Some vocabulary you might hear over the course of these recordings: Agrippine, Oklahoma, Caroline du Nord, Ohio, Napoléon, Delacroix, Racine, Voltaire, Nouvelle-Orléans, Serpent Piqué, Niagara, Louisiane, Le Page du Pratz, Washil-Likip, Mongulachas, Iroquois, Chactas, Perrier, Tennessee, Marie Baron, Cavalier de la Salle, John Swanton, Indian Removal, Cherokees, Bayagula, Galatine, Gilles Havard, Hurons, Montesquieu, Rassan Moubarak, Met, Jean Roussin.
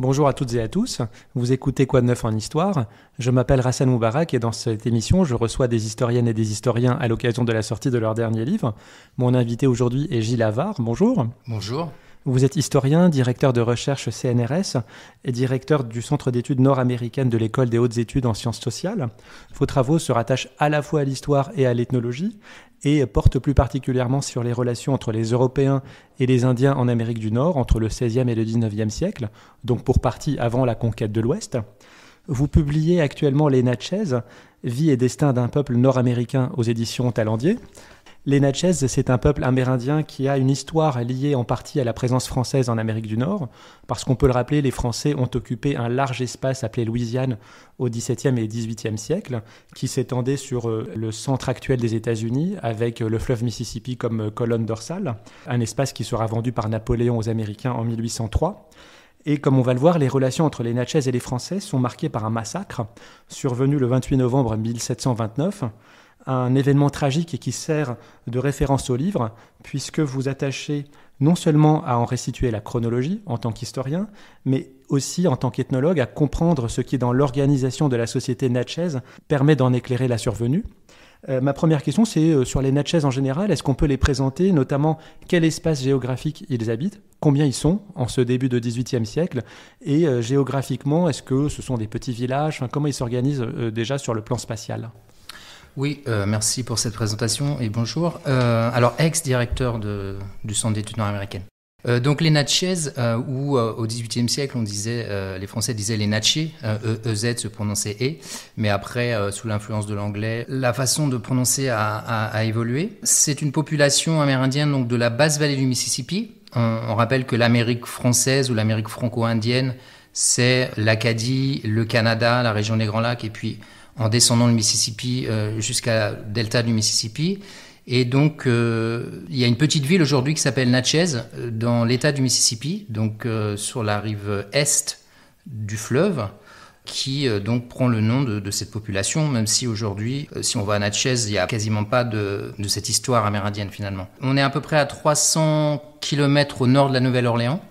Bonjour à toutes et à tous, vous écoutez Quoi de neuf en histoire? Je m'appelle Rassan Moubarak et dans cette émission, je reçois des historiennes et des historiens à l'occasion de la sortie de leur dernier livre. Mon invité aujourd'hui est Gilles Havard, bonjour. Bonjour. Vous êtes historien, directeur de recherche CNRS et directeur du Centre d'études nord-américaines de l'École des hautes études en sciences sociales. Vos travaux se rattachent à la fois à l'histoire et à l'ethnologie et portent plus particulièrement sur les relations entre les Européens et les Indiens en Amérique du Nord entre le XVIe et le XIXe siècle, donc pour partie avant la conquête de l'Ouest. Vous publiez actuellement Les Natchez, vie et destin d'un peuple nord-américain aux éditions Tallandier. Les Natchez, c'est un peuple amérindien qui a une histoire liée en partie à la présence française en Amérique du Nord, parce qu'on peut le rappeler, les Français ont occupé un large espace appelé Louisiane au XVIIe et XVIIIe siècle, qui s'étendait sur le centre actuel des États-Unis, avec le fleuve Mississippi comme colonne dorsale, un espace qui sera vendu par Napoléon aux Américains en 1803. Et comme on va le voir, les relations entre les Natchez et les Français sont marquées par un massacre, survenu le 28 novembre 1729, un événement tragique et qui sert de référence au livre, puisque vous attachez non seulement à en restituer la chronologie en tant qu'historien, mais aussi en tant qu'ethnologue à comprendre ce qui, dans l'organisation de la société natchez, permet d'en éclairer la survenue. Ma première question, c'est sur les Natchez en général. Est-ce qu'on peut les présenter, notamment quel espace géographique ils habitent, combien ils sont en ce début de XVIIIe siècle, et géographiquement, est-ce que ce sont des petits villages, enfin, comment ils s'organisent déjà sur le plan spatial? Oui, merci pour cette présentation et bonjour. Alors, ex-directeur du Centre d'études nord-américaines. Donc, les Natchez, où au XVIIIe siècle, on disait, les Français disaient les Natchez, EZ se prononçait E, mais après, sous l'influence de l'anglais, la façon de prononcer a évolué. C'est une population amérindienne donc, de la basse vallée du Mississippi. On rappelle que l'Amérique française ou l'Amérique franco-indienne, c'est l'Acadie, le Canada, la région des Grands Lacs et puis en descendant le Mississippi jusqu'à delta du Mississippi. Et donc, il y a une petite ville aujourd'hui qui s'appelle Natchez, dans l'état du Mississippi, donc sur la rive est du fleuve, qui donc prend le nom de cette population, même si aujourd'hui, si on va à Natchez, il n'y a quasiment pas de cette histoire amérindienne finalement. On est à peu près à 300 km au nord de la Nouvelle-Orléans,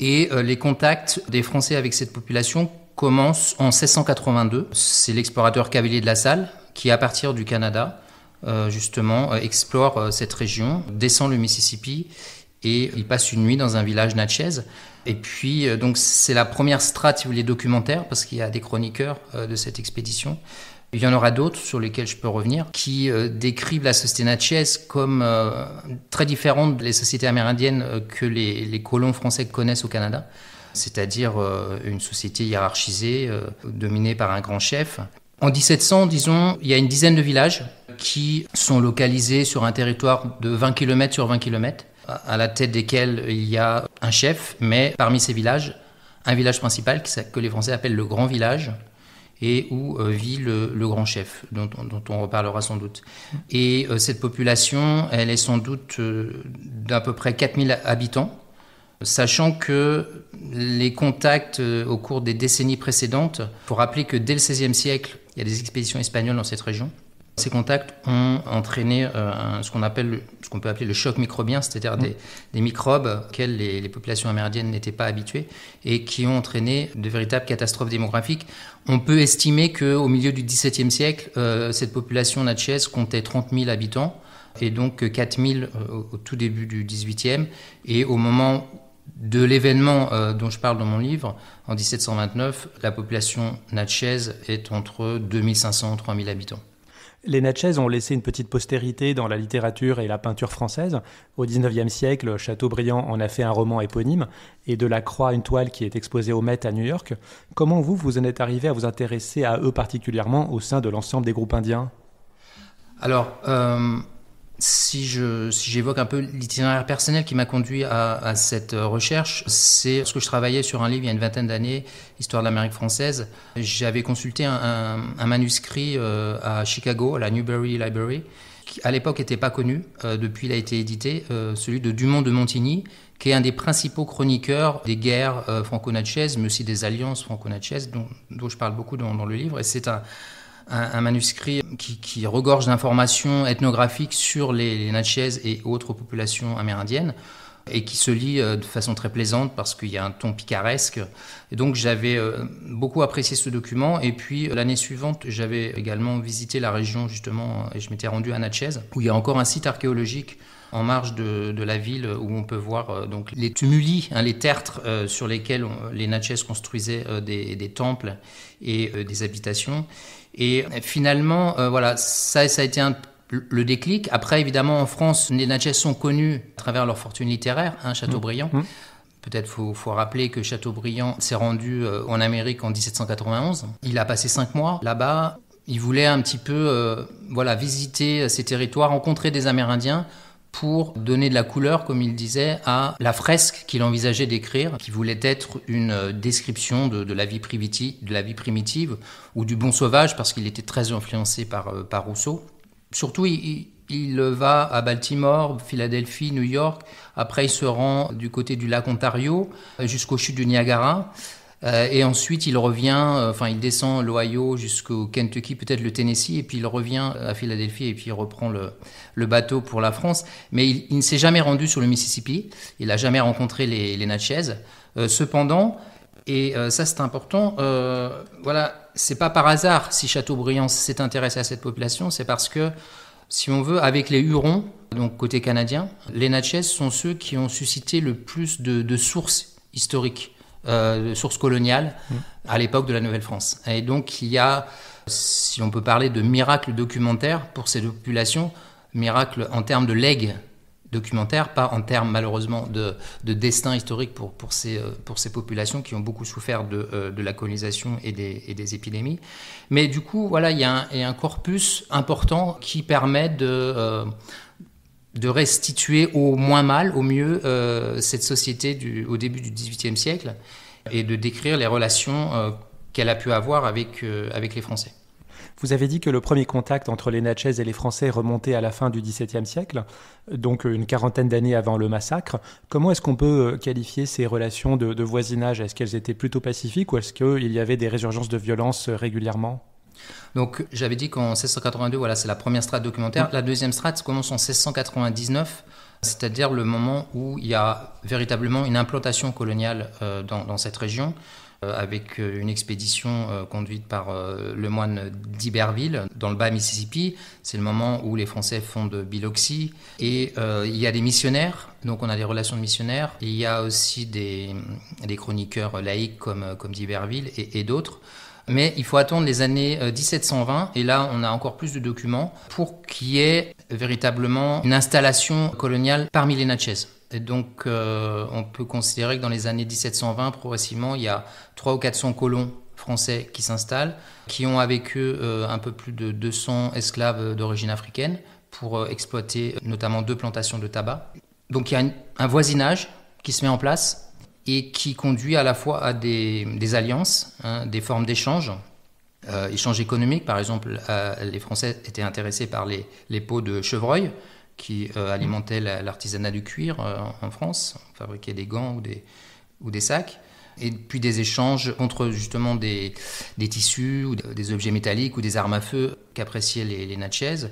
et les contacts des Français avec cette population commence en 1682. C'est l'explorateur cavalier de La Salle qui, à partir du Canada, justement, explore cette région, descend le Mississippi et il passe une nuit dans un village Natchez. Et puis, donc, c'est la première strate, si vous voulez, documentaire, parce qu'il y a des chroniqueurs de cette expédition. Il y en aura d'autres sur lesquels je peux revenir, qui décrivent la société Natchez comme très différente des sociétés amérindiennes que les colons français connaissent au Canada. C'est-à-dire une société hiérarchisée, dominée par un grand chef. En 1700, disons, il y a une dizaine de villages qui sont localisés sur un territoire de 20 km sur 20 km, à la tête desquels il y a un chef, mais parmi ces villages, un village principal que les Français appellent le Grand Village, et où vit le grand chef, dont on reparlera sans doute. Et cette population, elle est sans doute d'à peu près 4000 habitants, sachant que les contacts au cours des décennies précédentes, il faut rappeler que dès le XVIe siècle, il y a des expéditions espagnoles dans cette région. Ces contacts ont entraîné ce qu'on peut appeler le choc microbien, c'est-à-dire des microbes auxquels les populations amérindiennes n'étaient pas habituées et qui ont entraîné de véritables catastrophes démographiques. On peut estimer qu'au milieu du XVIIe siècle, cette population natchez comptait 30 000 habitants et donc 4 000 au tout début du XVIIIe et au moment de l'événement dont je parle dans mon livre, en 1729, la population natchez est entre 2500 et 3000 habitants. Les Natchez ont laissé une petite postérité dans la littérature et la peinture française. Au XIXe siècle, Châteaubriand en a fait un roman éponyme et de la croix une toile qui est exposée au Met à New York. Comment vous en êtes arrivé à vous intéresser à eux particulièrement au sein de l'ensemble des groupes indiens? Alors, Si j'évoque un peu l'itinéraire personnel qui m'a conduit à cette recherche, c'est parce que je travaillais sur un livre il y a une vingtaine d'années, Histoire de l'Amérique française. J'avais consulté un manuscrit à Chicago, à la Newberry Library, qui à l'époque n'était pas connu, depuis il a été édité, celui de Dumont de Montigny, qui est un des principaux chroniqueurs des guerres franco-natchaises, mais aussi des alliances franco-natchaises, dont je parle beaucoup dans le livre, et c'est un manuscrit qui regorge d'informations ethnographiques sur les Natchez et autres populations amérindiennes. et qui se lit de façon très plaisante parce qu'il y a un ton picaresque. Et donc j'avais beaucoup apprécié ce document. Et puis l'année suivante, j'avais également visité la région justement et je m'étais rendu à Natchez, où il y a encore un site archéologique en marge de la ville où on peut voir donc les tumuli, les tertres sur lesquels les Natchez construisaient des temples et des habitations. Et finalement, voilà, ça a été le déclic. Après, évidemment, en France, les Natchez sont connus à travers leur fortune littéraire, Chateaubriand. Peut-être faut rappeler que Chateaubriand s'est rendu en Amérique en 1791. Il a passé 5 mois là-bas. Il voulait un petit peu voilà, visiter ces territoires, rencontrer des Amérindiens pour donner de la couleur, comme il disait, à la fresque qu'il envisageait d'écrire, qui voulait être une description de la vie primitive ou du bon sauvage, parce qu'il était très influencé par Rousseau. Surtout, il va à Baltimore, Philadelphie, New York. Après, il se rend du côté du lac Ontario jusqu'aux chutes du Niagara. Et ensuite, il revient, il descend l'Ohio jusqu'au Kentucky, peut-être le Tennessee, et puis il revient à Philadelphie, et puis il reprend le bateau pour la France. Mais il ne s'est jamais rendu sur le Mississippi, il n'a jamais rencontré les Natchez. Cependant, et ça c'est important, voilà, c'est pas par hasard si Chateaubriand s'est intéressé à cette population, c'est parce que, si on veut, avec les Hurons, donc côté canadien, les Natchez sont ceux qui ont suscité le plus de sources historiques. Source coloniale à l'époque de la Nouvelle-France. Et donc il y a, si on peut parler de miracle documentaire pour ces populations, miracle en termes de legs documentaires, pas en termes malheureusement de destin historique pour ces populations qui ont beaucoup souffert de la colonisation et des épidémies. Mais du coup, voilà, il y a un corpus important qui permet de restituer au moins mal, au mieux, cette société au début du XVIIIe siècle et de décrire les relations qu'elle a pu avoir avec les Français. Vous avez dit que le premier contact entre les Natchez et les Français remontait à la fin du XVIIe siècle, donc une quarantaine d'années avant le massacre. Comment est-ce qu'on peut qualifier ces relations de voisinage? Est-ce qu'elles étaient plutôt pacifiques ou est-ce qu'il y avait des résurgences de violence régulièrement? Donc j'avais dit qu'en 1682, voilà, c'est la première strate documentaire. La deuxième strate commence en 1699, c'est-à-dire le moment où il y a véritablement une implantation coloniale dans cette région, avec une expédition conduite par le moine d'Iberville dans le bas Mississippi. C'est le moment où les Français fondent Biloxi et il y a des missionnaires, donc on a des relations de missionnaires. Il y a aussi des chroniqueurs laïcs comme d'Iberville et d'autres. Mais il faut attendre les années 1720, et là on a encore plus de documents, pour qu'il y ait véritablement une installation coloniale parmi les Natchez. Et donc on peut considérer que dans les années 1720, progressivement, il y a 300 ou 400 colons français qui s'installent, qui ont avec eux un peu plus de 200 esclaves d'origine africaine, pour exploiter notamment 2 plantations de tabac. Donc il y a un voisinage qui se met en place, et qui conduit à la fois à des alliances, des formes d'échanges, échanges économiques. Par exemple, les Français étaient intéressés par les peaux de chevreuil qui alimentaient l'artisanat du cuir en France. On fabriquait des gants ou des sacs. Et puis des échanges contre justement des tissus ou des objets métalliques ou des armes à feu qu'appréciaient les Natchez.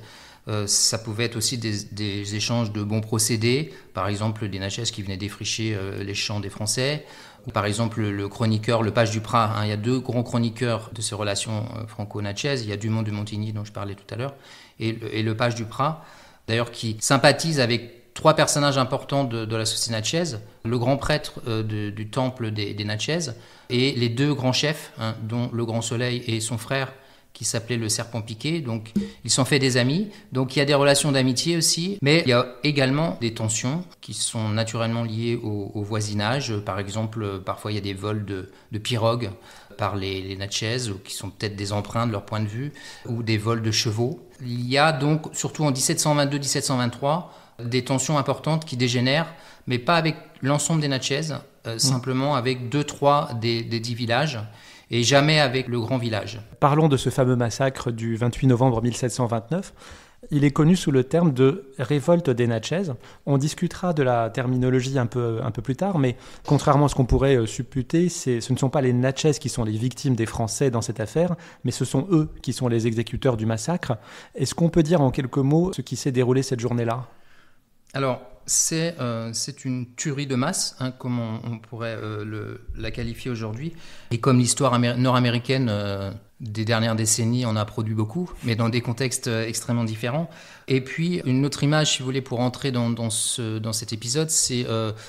Ça pouvait être aussi des échanges de bons procédés, par exemple des Natchez qui venaient défricher les champs des Français, ou par exemple le chroniqueur Le Page du Pratz. Il y a 2 grands chroniqueurs de ces relations franco-Natchez. Il y a Dumont de Montigny, dont je parlais tout à l'heure, et Le Page du Pratz, d'ailleurs, qui sympathise avec 3 personnages importants de la société Natchez, le grand prêtre du temple des Natchez, et les 2 grands chefs, dont le Grand Soleil et son frère, qui s'appelait le Serpent Piqué. Donc ils s'en fait des amis, donc il y a des relations d'amitié aussi, mais il y a également des tensions qui sont naturellement liées au voisinage. Par exemple, parfois il y a des vols de pirogues par les Natchez, qui sont peut-être des emprunts de leur point de vue, ou des vols de chevaux. Il y a donc, surtout en 1722-1723, des tensions importantes qui dégénèrent, mais pas avec l'ensemble des Natchez, simplement avec 2-3 des 10 villages, et jamais avec le grand village. Parlons de ce fameux massacre du 28 novembre 1729. Il est connu sous le terme de « révolte des Natchez ». On discutera de la terminologie un peu plus tard, mais contrairement à ce qu'on pourrait supputer, ce ne sont pas les Natchez qui sont les victimes des Français dans cette affaire, mais ce sont eux qui sont les exécuteurs du massacre. Est-ce qu'on peut dire en quelques mots ce qui s'est déroulé cette journée-là ? Alors, c'est une tuerie de masse, hein, comme on pourrait la qualifier aujourd'hui. Et comme l'histoire nord-américaine des dernières décennies en a produit beaucoup, mais dans des contextes extrêmement différents. Et puis, une autre image, si vous voulez, pour entrer dans cet épisode, c'est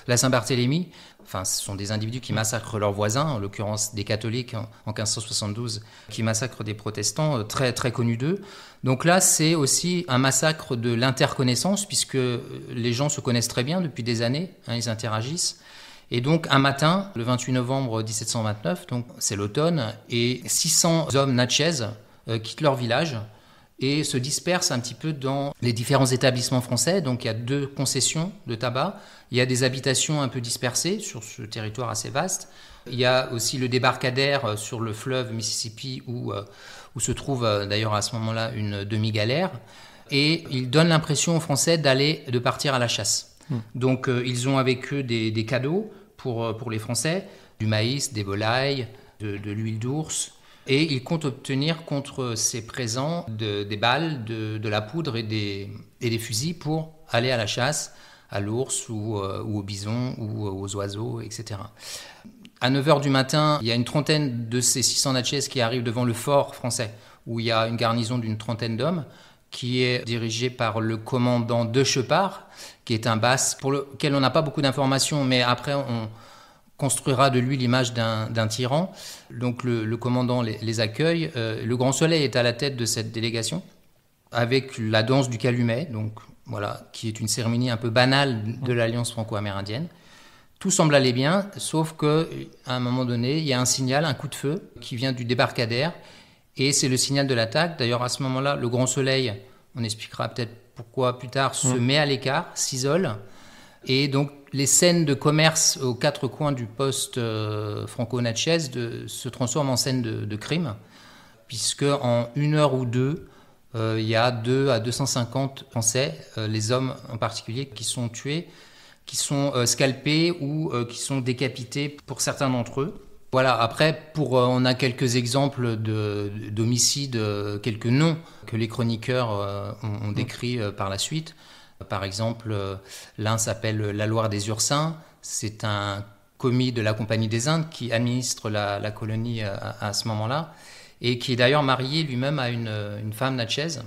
la Saint-Barthélemy. Enfin, ce sont des individus qui massacrent leurs voisins, en l'occurrence des catholiques en 1572, qui massacrent des protestants, très, très connus d'eux. Donc là, c'est aussi un massacre de l'interconnaissance, puisque les gens se connaissent très bien depuis des années, hein, ils interagissent. Et donc, un matin, le 28 novembre 1729, donc c'est l'automne, et 600 hommes Natchez quittent leur village et se dispersent un petit peu dans les différents établissements français. Donc, il y a 2 concessions de tabac, il y a des habitations un peu dispersées sur ce territoire assez vaste. Il y a aussi le débarcadère sur le fleuve Mississippi où se trouve d'ailleurs à ce moment-là une demi-galère. Et ils donnent l'impression aux Français de partir à la chasse. Donc, ils ont avec eux des cadeaux pour les Français, du maïs, des volailles, de l'huile d'ours. Et ils comptent obtenir contre ces présents des balles, de la poudre et des fusils pour aller à la chasse à l'ours ou au bison ou aux oiseaux, etc. À 9h du matin, il y a une trentaine de ces 600 Natchez qui arrivent devant le fort français, où il y a une garnison d'une trentaine d'hommes qui est dirigée par le commandant de Chepard, qui est un basque pour lequel on n'a pas beaucoup d'informations, mais après on construira de lui l'image d'un tyran. Donc le commandant les accueille. Le Grand Soleil est à la tête de cette délégation, avec la danse du calumet, donc, voilà, qui est une cérémonie un peu banale de l'alliance franco-amérindienne. Tout semble aller bien, sauf qu'à un moment donné, il y a un signal, un coup de feu, qui vient du débarcadère, et c'est le signal de l'attaque. D'ailleurs, à ce moment-là, le Grand Soleil, on expliquera peut-être pourquoi plus tard, se met à l'écart, s'isole. Et donc, les scènes de commerce aux 4 coins du poste franco-natchez se transforment en scènes de crime, puisque en 1 heure ou 2, il y a 2 à 250 Français, les hommes en particulier, qui sont tués, qui sont scalpés ou qui sont décapités pour certains d'entre eux. Voilà, après, on a quelques exemples d'homicides, quelques noms que les chroniqueurs ont décrits par la suite. Par exemple, l'un s'appelle la Loire des Ursins, c'est un commis de la Compagnie des Indes qui administre la colonie à ce moment-là, et qui est d'ailleurs marié lui-même à une femme natchez.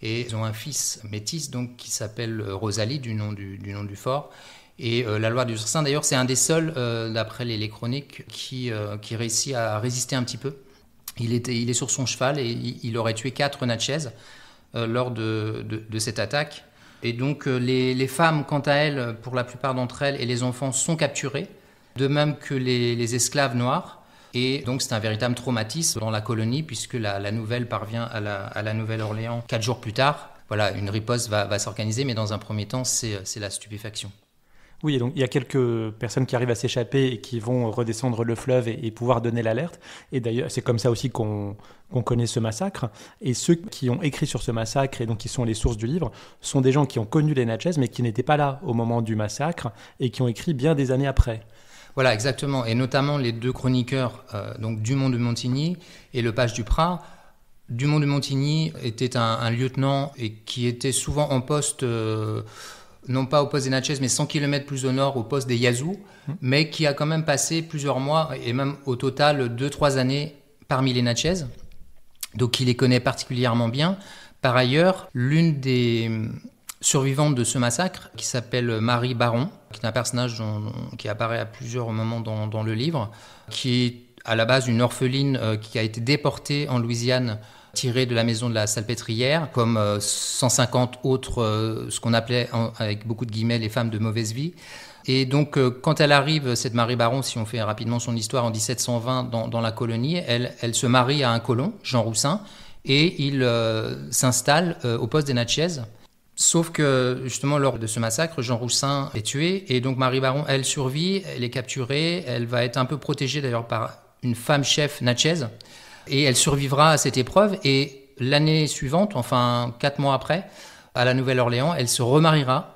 Et ils ont un fils métis donc, qui s'appelle Rosalie, du nom du fort. Et la Loire des Ursins, d'ailleurs, c'est un des seuls, d'après les chroniques, qui réussit à résister un petit peu. Il est sur son cheval et il aurait tué 4 Natchez lors de cette attaque. Et donc les femmes, quant à elles, pour la plupart d'entre elles, et les enfants sont capturés, de même que les esclaves noirs. Et donc c'est un véritable traumatisme dans la colonie, puisque la nouvelle parvient à la Nouvelle-Orléans 4 jours plus tard. Voilà, une riposte va s'organiser, mais dans un premier temps, c'est la stupéfaction. Oui, donc il y a quelques personnes qui arrivent à s'échapper et qui vont redescendre le fleuve et pouvoir donner l'alerte. Et d'ailleurs, c'est comme ça aussi qu'on connaît ce massacre. Et ceux qui ont écrit sur ce massacre, et donc qui sont les sources du livre, sont des gens qui ont connu les Natchez, mais qui n'étaient pas là au moment du massacre et qui ont écrit bien des années après. Voilà, exactement. Et notamment les 2 chroniqueurs, donc Dumont de Montigny et Le Page du Pratz. Dumont de Montigny était un lieutenant et qui était souvent en poste... non pas au poste des Natchez, mais 100 km plus au nord, au poste des Yazoo, mais qui a quand même passé plusieurs mois, et même au total 2-3 années parmi les Natchez. Donc il les connaît particulièrement bien. Par ailleurs, l'une des survivantes de ce massacre, qui s'appelle Marie Baron, qui est un personnage qui apparaît à plusieurs moments dans le livre, qui est à la base une orpheline qui a été déportée en Louisiane, tirée de la maison de la Salpêtrière, comme 150 autres, ce qu'on appelait avec beaucoup de guillemets les femmes de mauvaise vie. Et donc, quand elle arrive, cette Marie Baron, si on fait rapidement son histoire, en 1720 dans la colonie, elle se marie à un colon, Jean Roussin, et il s'installe au poste des Natchez. Sauf que, justement, lors de ce massacre, Jean Roussin est tué, et donc Marie Baron, elle survit, elle est capturée, elle va être un peu protégée d'ailleurs par une femme chef Natchez. Et elle survivra à cette épreuve, et l'année suivante, enfin 4 mois après, à la Nouvelle-Orléans, elle se remariera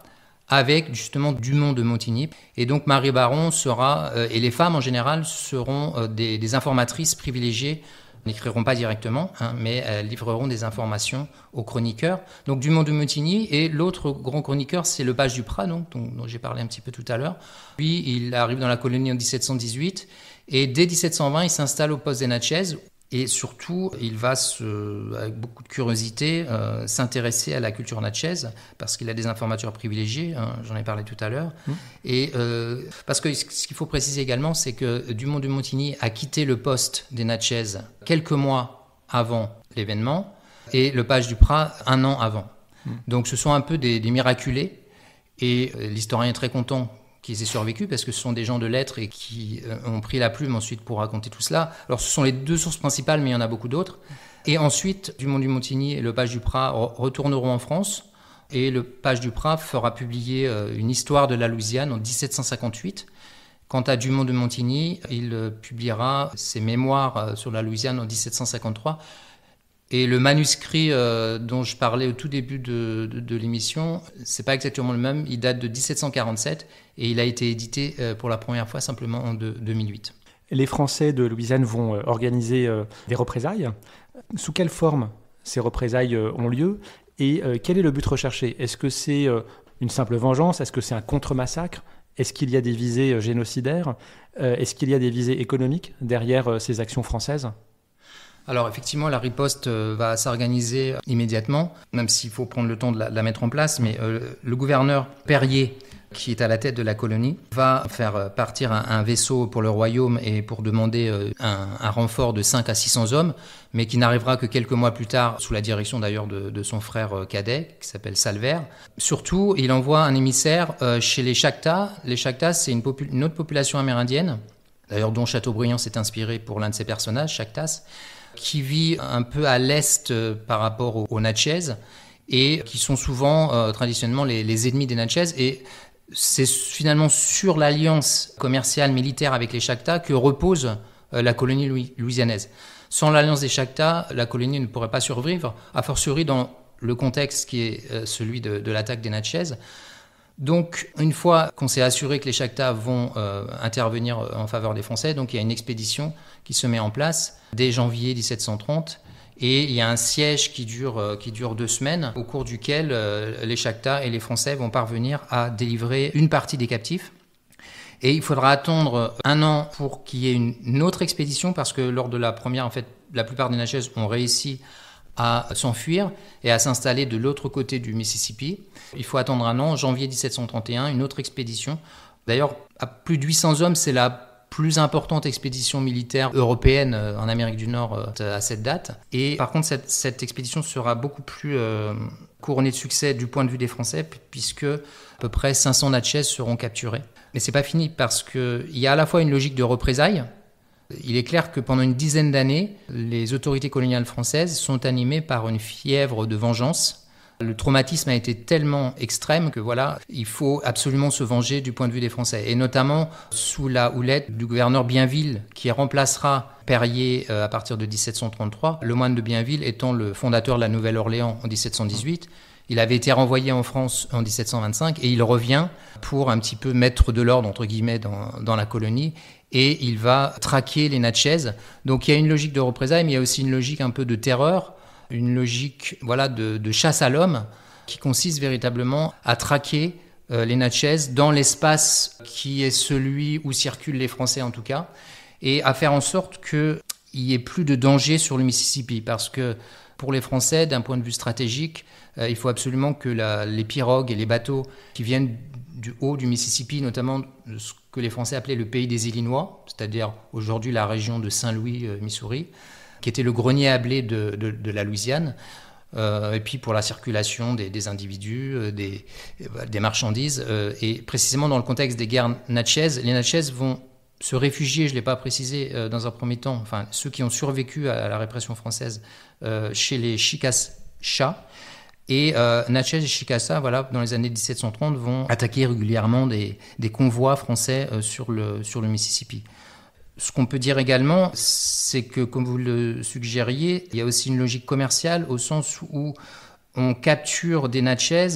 avec justement Dumont de Montigny. Et donc Marie Baron sera, et les femmes en général, seront des informatrices privilégiées n'écriront pas directement, hein, mais livreront des informations aux chroniqueurs. Donc Dumont de Montigny, et l'autre grand chroniqueur, c'est Le Page du Pratz, dont j'ai parlé un petit peu tout à l'heure. Lui, il arrive dans la colonie en 1718, et dès 1720, il s'installe au poste des Natchez. Et surtout, il va, avec beaucoup de curiosité, s'intéresser à la culture natchez, parce qu'il a des informateurs privilégiés, hein, j'en ai parlé tout à l'heure. Et parce que ce qu'il faut préciser également, c'est que Dumont de Montigny a quitté le poste des Natchez quelques mois avant l'événement, et Le Page du Pratz un an avant. Donc ce sont un peu des miraculés, et l'historien est très content qu'ils aient survécu, parce que ce sont des gens de lettres et qui ont pris la plume ensuite pour raconter tout cela. Alors ce sont les deux sources principales, mais il y en a beaucoup d'autres. Et ensuite, Dumont de Montigny et Le Page du Pratz retourneront en France, et Le Page du Pratz fera publier une histoire de la Louisiane en 1758. Quant à Dumont de Montigny, il publiera ses mémoires sur la Louisiane en 1753. Et le manuscrit dont je parlais au tout début de l'émission, c'est pas exactement le même, il date de 1747 et il a été édité pour la première fois simplement en 2008. Les Français de Louisiane vont organiser des représailles. Sous quelle forme ces représailles ont lieu et quel est le but recherché? Est-ce que c'est une simple vengeance? Est-ce que c'est un contre-massacre? Est-ce qu'il y a des visées génocidaires? Est-ce qu'il y a des visées économiques derrière ces actions françaises? Alors effectivement, la riposte va s'organiser immédiatement, même s'il faut prendre le temps de la mettre en place, mais le gouverneur Perrier, qui est à la tête de la colonie, va faire partir un vaisseau pour le royaume et pour demander un renfort de 500 à 600 hommes, mais qui n'arrivera que quelques mois plus tard, sous la direction d'ailleurs de son frère cadet, qui s'appelle Salvert. Surtout, il envoie un émissaire chez les Chactas. Les Chactas, c'est une autre population amérindienne, d'ailleurs dont Châteaubriand s'est inspiré pour l'un de ses personnages, Chactas, qui vit un peu à l'est par rapport aux Natchez et qui sont souvent, traditionnellement, les ennemis des Natchez. Et c'est finalement sur l'alliance commerciale militaire avec les Chactas que repose la colonie louisianaise. Sans l'alliance des Chactas, la colonie ne pourrait pas survivre, a fortiori dans le contexte qui est celui de l'attaque des Natchez. Donc, une fois qu'on s'est assuré que les Chactas vont intervenir en faveur des Français, donc il y a une expédition qui se met en place dès janvier 1730, et il y a un siège qui dure 2 semaines, au cours duquel les Chactas et les Français vont parvenir à délivrer une partie des captifs. Et il faudra attendre 1 an pour qu'il y ait une autre expédition, parce que lors de la première, en fait, la plupart des Natchez ont réussi à s'enfuir et à s'installer de l'autre côté du Mississippi. Il faut attendre 1 an, janvier 1731, une autre expédition. D'ailleurs, à plus de 800 hommes, c'est la plus importante expédition militaire européenne en Amérique du Nord à cette date. Et par contre, cette expédition sera beaucoup plus couronnée de succès du point de vue des Français, puisque à peu près 500 Natchez seront capturés. Mais c'est pas fini, parce qu'il y a à la fois une logique de représailles. Il est clair que pendant une dizaine d'années, les autorités coloniales françaises sont animées par une fièvre de vengeance. Le traumatisme a été tellement extrême que voilà, il faut absolument se venger du point de vue des Français. Et notamment sous la houlette du gouverneur Bienville, qui remplacera Perrier à partir de 1733, le moine de Bienville étant le fondateur de la Nouvelle-Orléans en 1718. Il avait été renvoyé en France en 1725 et il revient pour un petit peu mettre de l'ordre, entre guillemets, dans la colonie, et il va traquer les Natchez. Donc il y a une logique de représailles, mais il y a aussi une logique un peu de terreur, une logique de chasse à l'homme qui consiste véritablement à traquer les Natchez dans l'espace qui est celui où circulent les Français en tout cas, et à faire en sorte qu'il n'y ait plus de danger sur le Mississippi, parce que pour les Français, d'un point de vue stratégique, il faut absolument que les pirogues et les bateaux qui viennent du haut du Mississippi, notamment de ce que les Français appelaient le pays des Illinois, c'est-à-dire aujourd'hui la région de Saint-Louis, Missouri, qui était le grenier à blé de la Louisiane, et puis pour la circulation des individus, des marchandises, et précisément dans le contexte des guerres Natchez, les Natchez vont se réfugier, je ne l'ai pas précisé dans un premier temps, enfin ceux qui ont survécu à la répression française, chez les Chickasaw. Et Natchez et Chickasaw, voilà, dans les années 1730, vont attaquer régulièrement des convois français sur le Mississippi. Ce qu'on peut dire également, c'est que, comme vous le suggériez, il y a aussi une logique commerciale au sens où on capture des Natchez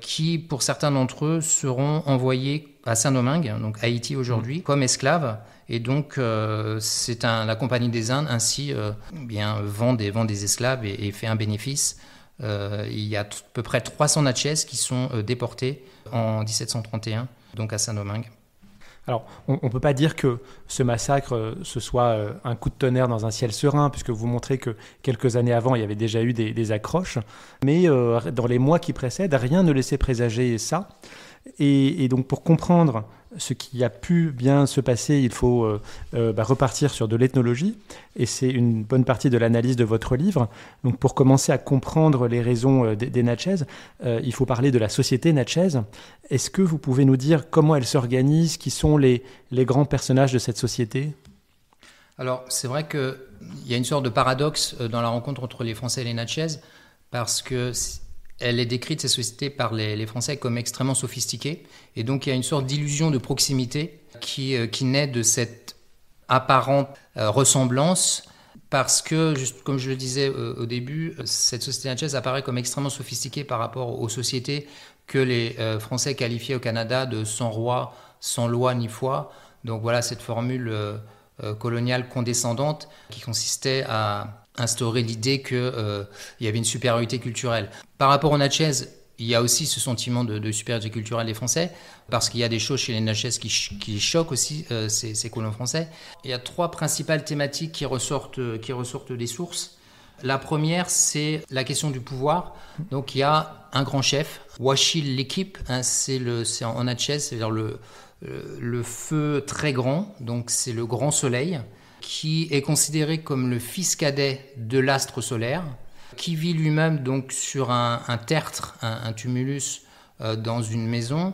qui, pour certains d'entre eux, seront envoyés à Saint-Domingue, donc Haïti aujourd'hui, comme esclaves. Et donc, la Compagnie des Indes ainsi vend des esclaves et fait un bénéfice. Il y a à peu près 300 Natchez qui sont déportés en 1731, donc à Saint-Domingue. Alors, on ne peut pas dire que ce massacre, ce soit un coup de tonnerre dans un ciel serein, puisque vous montrez que quelques années avant, il y avait déjà eu des accroches. Mais dans les mois qui précèdent, rien ne laissait présager ça. Et donc, pour comprendre ce qui a pu bien se passer, il faut repartir sur de l'ethnologie. Et c'est une bonne partie de l'analyse de votre livre. Donc, pour commencer à comprendre les raisons des Natchez, il faut parler de la société Natchez. Est-ce que vous pouvez nous dire comment elle s'organise, qui sont les grands personnages de cette société? Alors, c'est vrai qu'il y a une sorte de paradoxe dans la rencontre entre les Français et les Natchez, parce que elle est décrite, cette société, par les Français comme extrêmement sophistiquée. Et donc, il y a une sorte d'illusion de proximité qui naît de cette apparente ressemblance, parce que, juste comme je le disais au début, cette société Natchez apparaît comme extrêmement sophistiquée par rapport aux sociétés que les Français qualifiaient au Canada de « sans roi, sans loi ni foi ». Donc voilà cette formule coloniale condescendante qui consistait à instaurer l'idée qu'il y avait une supériorité culturelle. Par rapport aux Natchez, il y a aussi ce sentiment de supériorité culturelle des Français, parce qu'il y a des choses chez les Natchez qui choquent aussi ces colons français. Il y a trois principales thématiques qui ressortent des sources. La première, c'est la question du pouvoir. Donc il y a un grand chef, Washil l'équipe, hein, c'est en Natchez, c'est-à-dire le feu très grand, donc c'est le grand soleil, qui est considéré comme le fils cadet de l'astre solaire, qui vit lui-même donc sur un tertre, un tumulus dans une maison.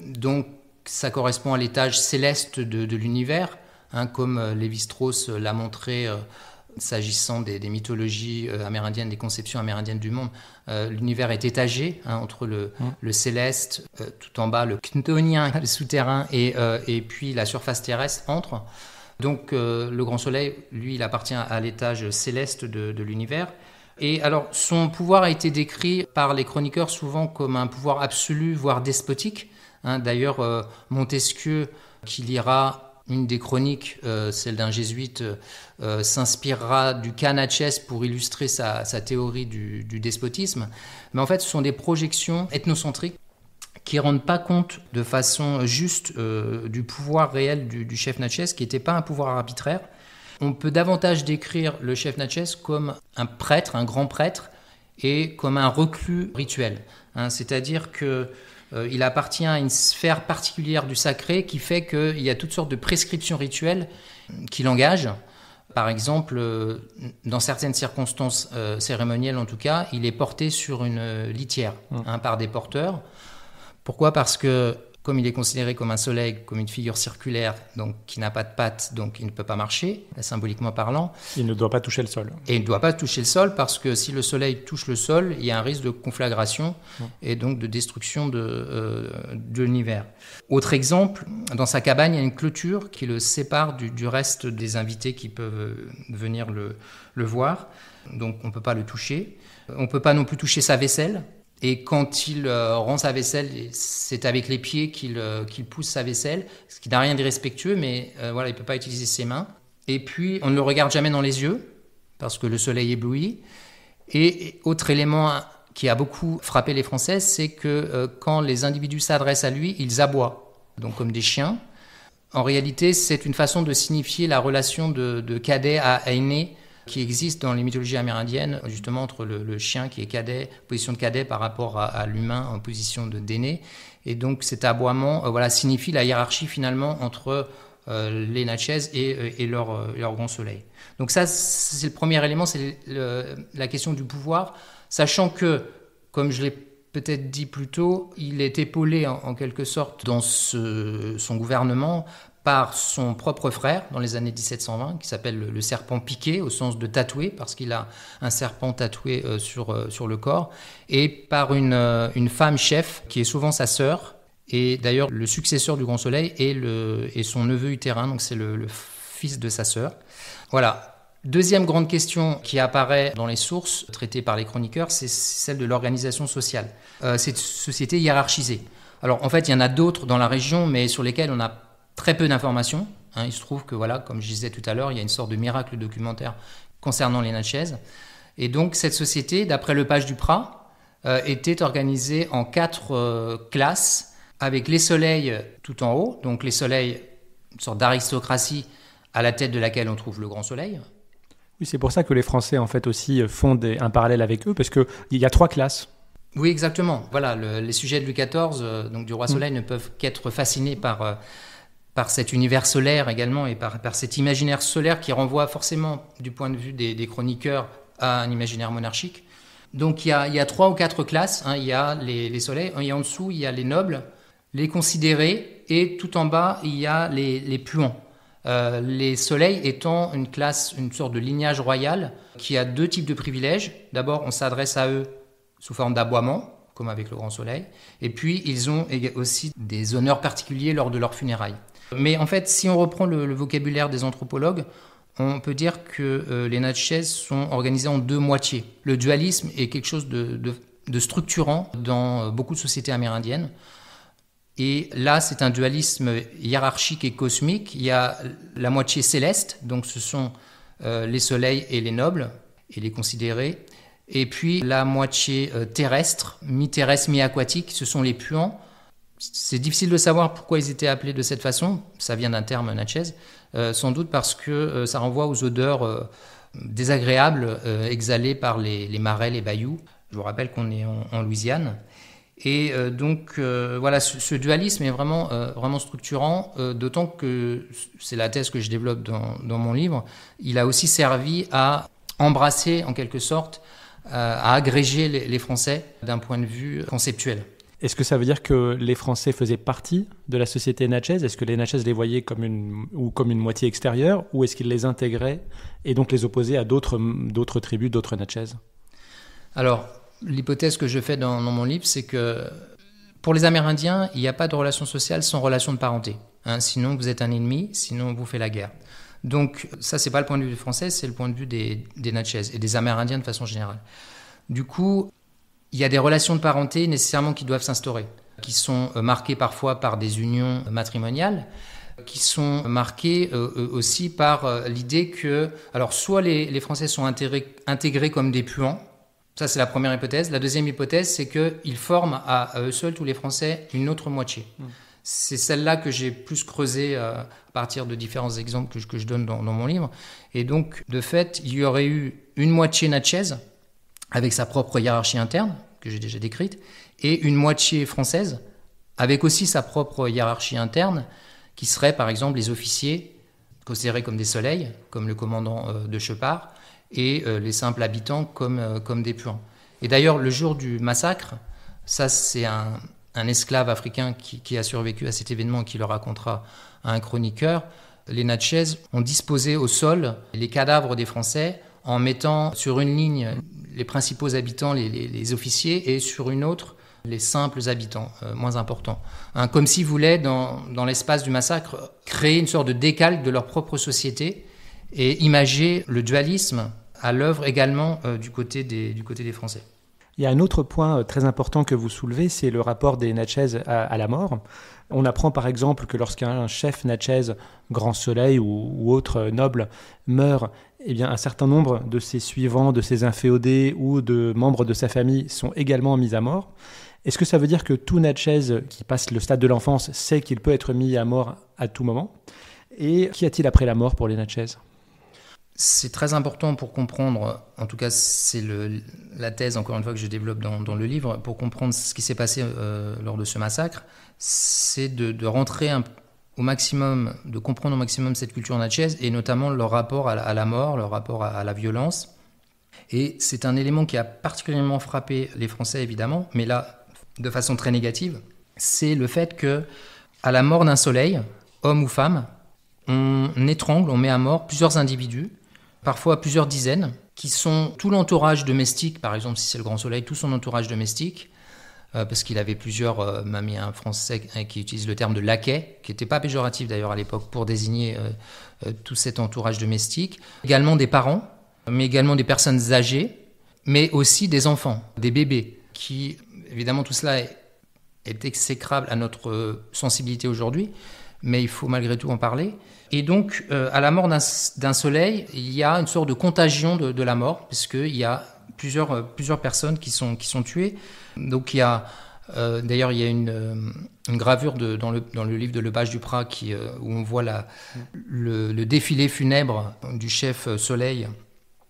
Donc ça correspond à l'étage céleste de l'univers, hein, comme Lévi-Strauss l'a montré s'agissant des mythologies amérindiennes, des conceptions amérindiennes du monde. L'univers est étagé, hein, entre le céleste, tout en bas le ctonien, le souterrain, et puis la surface terrestre entre. Donc le grand soleil, lui, il appartient à l'étage céleste de l'univers. Et alors, son pouvoir a été décrit par les chroniqueurs souvent comme un pouvoir absolu, voire despotique. Hein, d'ailleurs, Montesquieu, qui lira une des chroniques, celle d'un jésuite, s'inspirera du cas Natchez pour illustrer sa théorie du despotisme. Mais en fait, ce sont des projections ethnocentriques qui ne rendent pas compte de façon juste du pouvoir réel du chef Natchez, qui n'était pas un pouvoir arbitraire. On peut davantage décrire le chef Natchez comme un prêtre, un grand prêtre, et comme un reclus rituel. Hein, c'est-à-dire qu'il appartient à une sphère particulière du sacré qui fait qu'il y a toutes sortes de prescriptions rituelles qui l'engagent. Par exemple, dans certaines circonstances cérémonielles en tout cas, il est porté sur une litière, hein, par des porteurs. Pourquoi ? Parce que, comme il est considéré comme un soleil, comme une figure circulaire, donc qui n'a pas de pattes, donc il ne peut pas marcher, symboliquement parlant. Il ne doit pas toucher le sol. Et il ne doit pas toucher le sol, parce que si le soleil touche le sol, il y a un risque de conflagration et donc de destruction de l'univers. Autre exemple, dans sa cabane, il y a une clôture qui le sépare du reste des invités qui peuvent venir le voir. Donc on ne peut pas le toucher. On ne peut pas non plus toucher sa vaisselle. Et quand il rend sa vaisselle, c'est avec les pieds qu'il pousse sa vaisselle, ce qui n'a rien d'irrespectueux, mais voilà, il ne peut pas utiliser ses mains. Et puis, on ne le regarde jamais dans les yeux, parce que le soleil éblouit. Et autre élément qui a beaucoup frappé les Français, c'est que quand les individus s'adressent à lui, ils aboient, donc comme des chiens. En réalité, c'est une façon de signifier la relation de cadet à aîné, qui existe dans les mythologies amérindiennes, justement entre le chien qui est cadet, position de cadet par rapport à l'humain en position d'aîné. Et donc cet aboiement signifie la hiérarchie finalement entre les Natchez et leur grand soleil. Donc ça, c'est le premier élément, c'est la question du pouvoir, sachant que, comme je l'ai peut-être dit plus tôt, il est épaulé en quelque sorte dans son gouvernement par son propre frère dans les années 1720, qui s'appelle le serpent piqué, au sens de tatoué, parce qu'il a un serpent tatoué sur le corps, et par une femme chef, qui est souvent sa sœur, et d'ailleurs le successeur du Grand Soleil est son neveu utérin, donc c'est le fils de sa sœur. Voilà, Deuxième grande question qui apparaît dans les sources traitées par les chroniqueurs, c'est celle de l'organisation sociale. Cette société hiérarchisée. Alors en fait, il y en a d'autres dans la région, mais sur lesquelles on a très peu d'informations. Il se trouve que, voilà, comme je disais tout à l'heure, il y a une sorte de miracle documentaire concernant les Natchez. Et donc cette société, d'après Le Page du Pratz, était organisée en 4 classes, avec les soleils tout en haut, donc les soleils, une sorte d'aristocratie à la tête de laquelle on trouve le Grand Soleil. Oui, c'est pour ça que les Français, en fait, aussi font un parallèle avec eux, parce qu'il y a 3 classes. Oui, exactement. Voilà, les sujets de Louis XIV, donc du Roi Soleil, ne peuvent qu'être fascinés par cet univers solaire également, et par cet imaginaire solaire qui renvoie forcément, du point de vue des chroniqueurs, à un imaginaire monarchique. Donc il y a 3 ou 4 classes, il y a les soleils, et en dessous il y a les nobles, les considérés, et tout en bas il y a les puants. Les soleils étant une classe, une sorte de lignage royal qui a 2 types de privilèges. D'abord on s'adresse à eux sous forme d'aboiement, comme avec le Grand Soleil, et puis ils ont aussi des honneurs particuliers lors de leurs funérailles. Mais en fait, si on reprend le vocabulaire des anthropologues, on peut dire que les Natchez sont organisés en 2 moitiés. Le dualisme est quelque chose de structurant dans beaucoup de sociétés amérindiennes. Et là, c'est un dualisme hiérarchique et cosmique. Il y a la moitié céleste, donc ce sont les soleils et les nobles, et les considérés. Et puis la moitié terrestre, mi-terrestre, mi-aquatique, ce sont les puants. C'est difficile de savoir pourquoi ils étaient appelés de cette façon, ça vient d'un terme Natchez, sans doute parce que ça renvoie aux odeurs désagréables exhalées par les marais, les bayous. Je vous rappelle qu'on est en Louisiane. Et donc voilà, ce dualisme est vraiment, vraiment structurant, d'autant que, c'est la thèse que je développe dans mon livre, il a aussi servi à embrasser en quelque sorte, à agréger les Français d'un point de vue conceptuel. Est-ce que ça veut dire que les Français faisaient partie de la société Natchez? Est-ce que les Natchez les voyaient comme une moitié extérieure, ou est-ce qu'ils les intégraient et donc les opposaient à d'autres tribus, d'autres Natchez? Alors, l'hypothèse que je fais dans mon livre, c'est que pour les Amérindiens, il n'y a pas de relation sociale sans relation de parenté. Sinon, vous êtes un ennemi, sinon on vous fait la guerre. Donc ça, c'est pas le point de vue des Français, c'est le point de vue des Natchez et des Amérindiens de façon générale. Du coup, il y a des relations de parenté nécessairement qui doivent s'instaurer, qui sont marquées parfois par des unions matrimoniales, qui sont marquées aussi par l'idée que... Alors, soit les Français sont intégrés comme des puants, ça c'est la première hypothèse. La deuxième hypothèse, c'est qu'ils forment à eux seuls, tous les Français, une autre moitié. C'est celle-là que j'ai plus creusée à partir de différents exemples que je donne dans mon livre. Et donc, de fait, il y aurait eu une moitié Natchez, avec sa propre hiérarchie interne, que j'ai déjà décrite, et une moitié française, avec aussi sa propre hiérarchie interne, qui serait par exemple les officiers, considérés comme des soleils, comme le commandant de Chepard, et les simples habitants comme des puants. Et d'ailleurs, le jour du massacre, ça c'est un esclave africain qui a survécu à cet événement, qui le racontera à un chroniqueur, les Natchez ont disposé au sol les cadavres des Français en mettant sur une ligne les principaux habitants, les officiers, et sur une autre, les simples habitants, moins importants. Comme s'ils voulaient, dans l'espace du massacre, créer une sorte de décalque de leur propre société et imager le dualisme à l'œuvre également du côté des Français. Il y a un autre point très important que vous soulevez, c'est le rapport des Natchez à la mort. On apprend par exemple que lorsqu'un chef Natchez, Grand Soleil ou autre noble, meurt, eh bien, un certain nombre de ses suivants, de ses inféodés ou de membres de sa famille sont également mis à mort. Est-ce que ça veut dire que tout Natchez qui passe le stade de l'enfance sait qu'il peut être mis à mort à tout moment? Et qu'y a-t-il après la mort pour les Natchez? C'est très important pour comprendre, en tout cas c'est la thèse encore une fois que je développe dans le livre, pour comprendre ce qui s'est passé lors de ce massacre, c'est de rentrer au maximum, de comprendre au maximum cette culture Natchez et notamment leur rapport à la mort, leur rapport à la violence. Et c'est un élément qui a particulièrement frappé les Français évidemment, mais là de façon très négative, c'est le fait que à la mort d'un soleil, homme ou femme, on étrangle, on met à mort plusieurs individus, parfois plusieurs dizaines, qui sont tout l'entourage domestique, par exemple si c'est le Grand Soleil, tout son entourage domestique, parce qu'il avait plusieurs, même il y a un Français qui utilise le terme de laquais, qui n'était pas péjoratif d'ailleurs à l'époque, pour désigner tout cet entourage domestique. Également des parents, mais également des personnes âgées, mais aussi des enfants, des bébés, qui, évidemment, tout cela est exécrable à notre sensibilité aujourd'hui, mais il faut malgré tout en parler. Et donc, à la mort d'un Soleil, il y a une sorte de contagion de la mort, puisqu'il y a plusieurs personnes qui sont tuées. Donc, il y a, d'ailleurs, il y a une gravure dans le livre de Le Page du Pratz où on voit le défilé funèbre du chef Soleil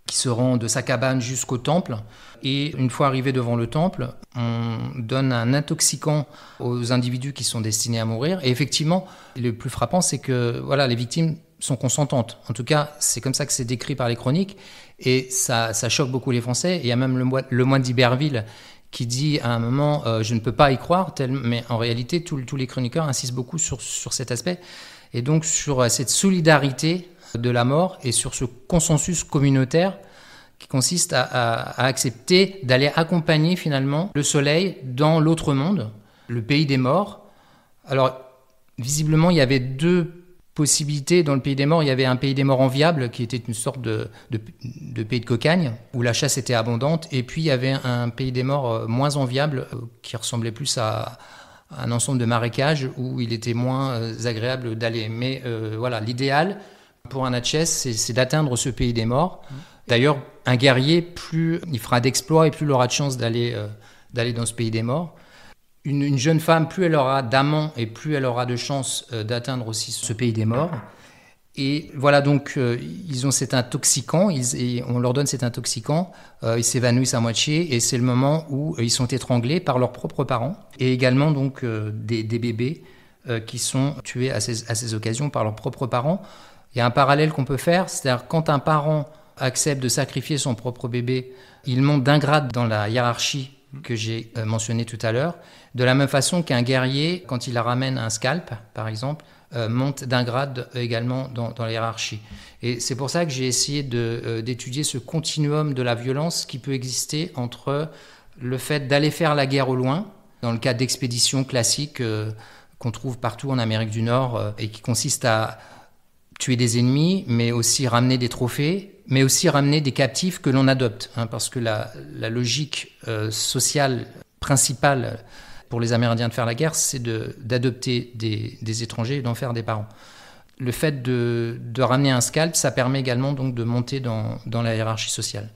qui se rend de sa cabane jusqu'au temple. Et une fois arrivé devant le temple, on donne un intoxicant aux individus qui sont destinés à mourir. Et effectivement, le plus frappant, c'est que voilà, les victimes sont consentantes. En tout cas, c'est comme ça que c'est décrit par les chroniques. Et ça choque beaucoup les Français. Il y a même le moine d'Iberville qui dit à un moment « je ne peux pas y croire », mais en réalité, tous les chroniqueurs insistent beaucoup sur cet aspect. Et donc sur cette solidarité de la mort et sur ce consensus communautaire qui consiste à accepter d'aller accompagner finalement le Soleil dans l'autre monde, le pays des morts. Alors visiblement il y avait deux possibilités dans le pays des morts. Il y avait un pays des morts enviable qui était une sorte de pays de cocagne où la chasse était abondante, et puis il y avait un pays des morts moins enviable qui ressemblait plus à un ensemble de marécages où il était moins agréable d'aller. Mais voilà, l'idéal pour un Natchez, c'est d'atteindre ce pays des morts. D'ailleurs, un guerrier, plus il fera d'exploits et plus il aura de chance d'aller dans ce pays des morts. Une jeune femme, plus elle aura d'amants et plus elle aura de chance d'atteindre aussi ce pays des morts. Et voilà, donc, ils ont cet intoxicant, et on leur donne cet intoxicant, ils s'évanouissent à moitié, et c'est le moment où ils sont étranglés par leurs propres parents, et également donc des bébés qui sont tués à ces occasions par leurs propres parents. Il y a un parallèle qu'on peut faire, c'est-à-dire quand un parent accepte de sacrifier son propre bébé, il monte d'un grade dans la hiérarchie que j'ai mentionnée tout à l'heure, de la même façon qu'un guerrier, quand il ramène un scalp, par exemple, monte d'un grade également dans la hiérarchie. Et c'est pour ça que j'ai essayé d'étudier ce continuum de la violence qui peut exister entre le fait d'aller faire la guerre au loin, dans le cadre d'expéditions classiques qu'on trouve partout en Amérique du Nord, et qui consiste à tuer des ennemis, mais aussi ramener des trophées, mais aussi ramener des captifs que l'on adopte, hein, parce que la logique sociale principale pour les Amérindiens de faire la guerre, c'est d'adopter des étrangers et d'en faire des parents. Le fait de ramener un scalp, ça permet également donc de monter dans la hiérarchie sociale.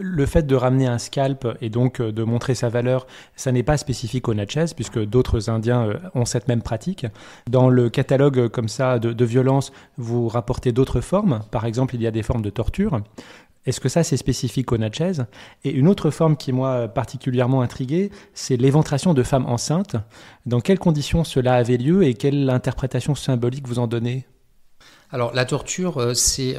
Le fait de ramener un scalp et donc de montrer sa valeur, ça n'est pas spécifique aux Natchez, puisque d'autres Indiens ont cette même pratique. Dans le catalogue comme ça de violence, vous rapportez d'autres formes. Par exemple, il y a des formes de torture. Est-ce que ça, c'est spécifique aux Natchez? Et une autre forme qui m'a particulièrement intrigué, c'est l'éventration de femmes enceintes. Dans quelles conditions cela avait lieu et quelle interprétation symbolique vous en donnez? Alors la torture, c'est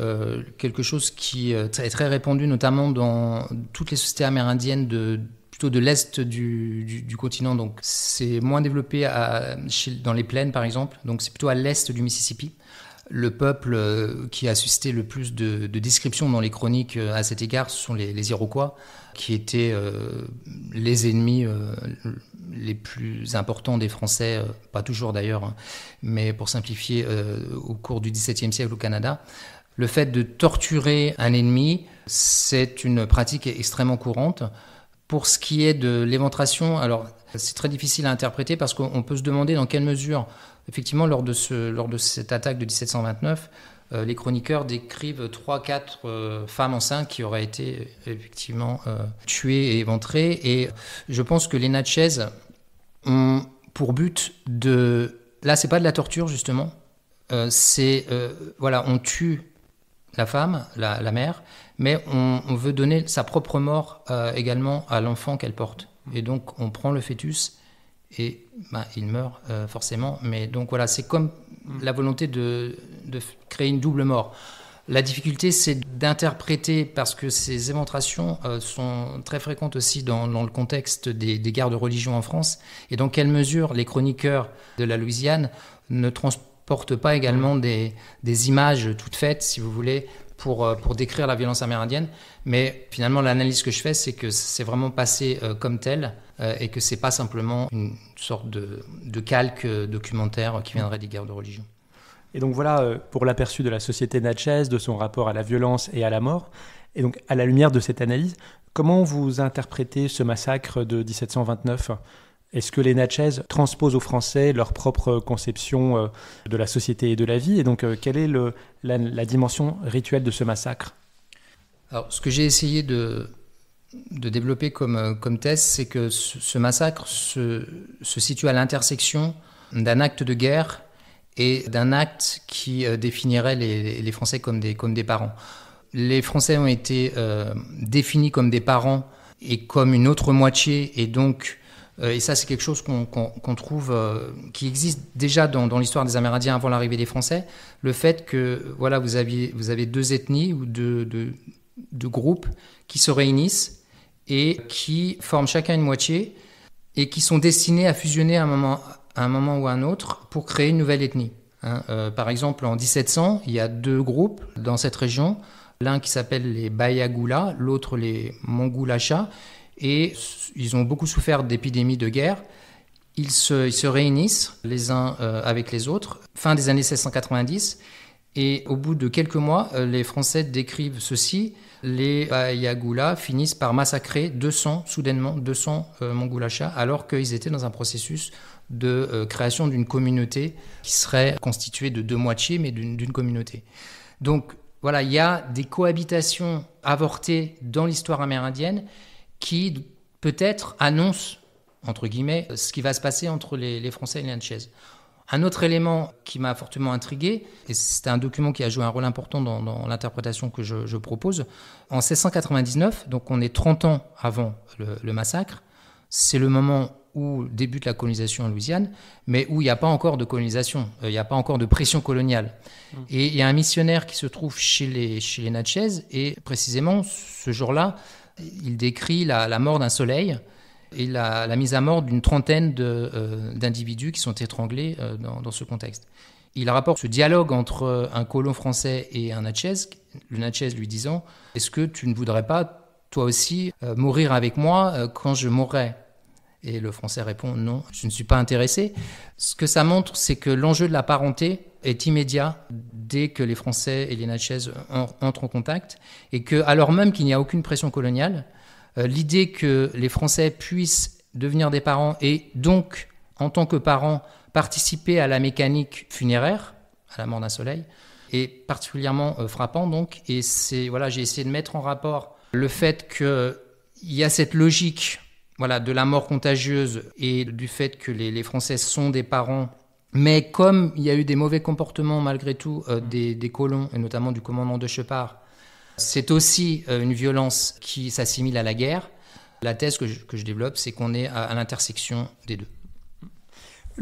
quelque chose qui est très répandu, notamment dans toutes les sociétés amérindiennes plutôt de l'est du continent. Donc c'est moins développé dans les plaines, par exemple. Donc c'est plutôt à l'est du Mississippi. Le peuple qui a suscité le plus de descriptions dans les chroniques à cet égard, ce sont les Iroquois, qui étaient les ennemis les plus importants des Français, pas toujours d'ailleurs, hein, mais pour simplifier, au cours du XVIIe siècle au Canada. Le fait de torturer un ennemi, c'est une pratique extrêmement courante. Pour ce qui est de l'éventration, alors c'est très difficile à interpréter parce qu'on peut se demander dans quelle mesure, effectivement, lors de cette attaque de 1729, les chroniqueurs décrivent 3-4 femmes enceintes qui auraient été effectivement tuées et éventrées. Et je pense que les Natchez ont pour but de... Là, c'est pas de la torture, justement. Voilà, on tue la femme, la mère, mais on veut donner sa propre mort également à l'enfant qu'elle porte. Et donc, on prend le fœtus et bah, il meurt forcément. Mais donc voilà, c'est comme la volonté de créer une double mort. La difficulté, c'est d'interpréter, parce que ces éventrations sont très fréquentes aussi dans le contexte des guerres de religion en France, et dans quelle mesure les chroniqueurs de la Louisiane ne transportent pas également des images toutes faites, si vous voulez, pour décrire la violence amérindienne. Mais finalement, l'analyse que je fais, c'est que c'est vraiment passé comme tel. et que ce n'est pas simplement une sorte de calque documentaire qui viendrait des guerres de religion. Et donc voilà pour l'aperçu de la société Natchez, de son rapport à la violence et à la mort. Et donc à la lumière de cette analyse, comment vous interprétez ce massacre de 1729 ? Est-ce que les Natchez transposent aux Français leur propre conception de la société et de la vie ? Et donc quelle est la dimension rituelle de ce massacre ? Alors, ce que j'ai essayé de développer comme thèse, c'est que ce massacre se situe à l'intersection d'un acte de guerre et d'un acte qui définirait les Français comme des parents. Les Français ont été définis comme des parents et comme une autre moitié, et donc, et ça c'est quelque chose qu'on trouve, qui existe déjà dans l'histoire des Amérindiens avant l'arrivée des Français, le fait que voilà, vous avez deux ethnies ou deux groupes qui se réunissent et qui forment chacun une moitié et qui sont destinés à fusionner à un moment ou à un autre pour créer une nouvelle ethnie. Par exemple, en 1700, il y a deux groupes dans cette région, l'un qui s'appelle les Bayagula, l'autre les Mongulachas, et ils ont beaucoup souffert d'épidémies de guerre. Ils se réunissent les uns avec les autres, fin des années 1690, et au bout de quelques mois, les Français décrivent ceci. Les Bayagula finissent par massacrer 200 Mongulachas, alors qu'ils étaient dans un processus de création d'une communauté qui serait constituée de deux moitiés, mais d'une communauté. Donc voilà, il y a des cohabitations avortées dans l'histoire amérindienne qui peut-être annoncent, entre guillemets, ce qui va se passer entre les Français et les Natchez. Un autre élément qui m'a fortement intrigué, et c'est un document qui a joué un rôle important dans l'interprétation que je propose, en 1699, donc on est 30 ans avant le massacre, c'est le moment où débute la colonisation en Louisiane, mais où il n'y a pas encore de colonisation, il n'y a pas encore de pression coloniale. Et il y a un missionnaire qui se trouve chez les Natchez, et précisément ce jour-là, il décrit la mort d'un soleil et la mise à mort d'une trentaine d'individus qui sont étranglés dans ce contexte. Il rapporte ce dialogue entre un colon français et un Natchez, le Natchez lui disant « Est-ce que tu ne voudrais pas, toi aussi, mourir avec moi quand je mourrai ?» Et le Français répond « Non, je ne suis pas intéressé ». Ce que ça montre, c'est que l'enjeu de la parenté est immédiat dès que les Français et les Natchez entrent en contact, et que, alors même qu'il n'y a aucune pression coloniale, l'idée que les Français puissent devenir des parents et donc, en tant que parents, participer à la mécanique funéraire, à la mort d'un soleil, est particulièrement frappant. Donc, et voilà, j'ai essayé de mettre en rapport le fait qu'il y a cette logique voilà, de la mort contagieuse et du fait que les Français sont des parents. Mais comme il y a eu des mauvais comportements malgré tout des colons, et notamment du commandant de Chepard, c'est aussi une violence qui s'assimile à la guerre. La thèse que je développe, c'est qu'on est à l'intersection des deux.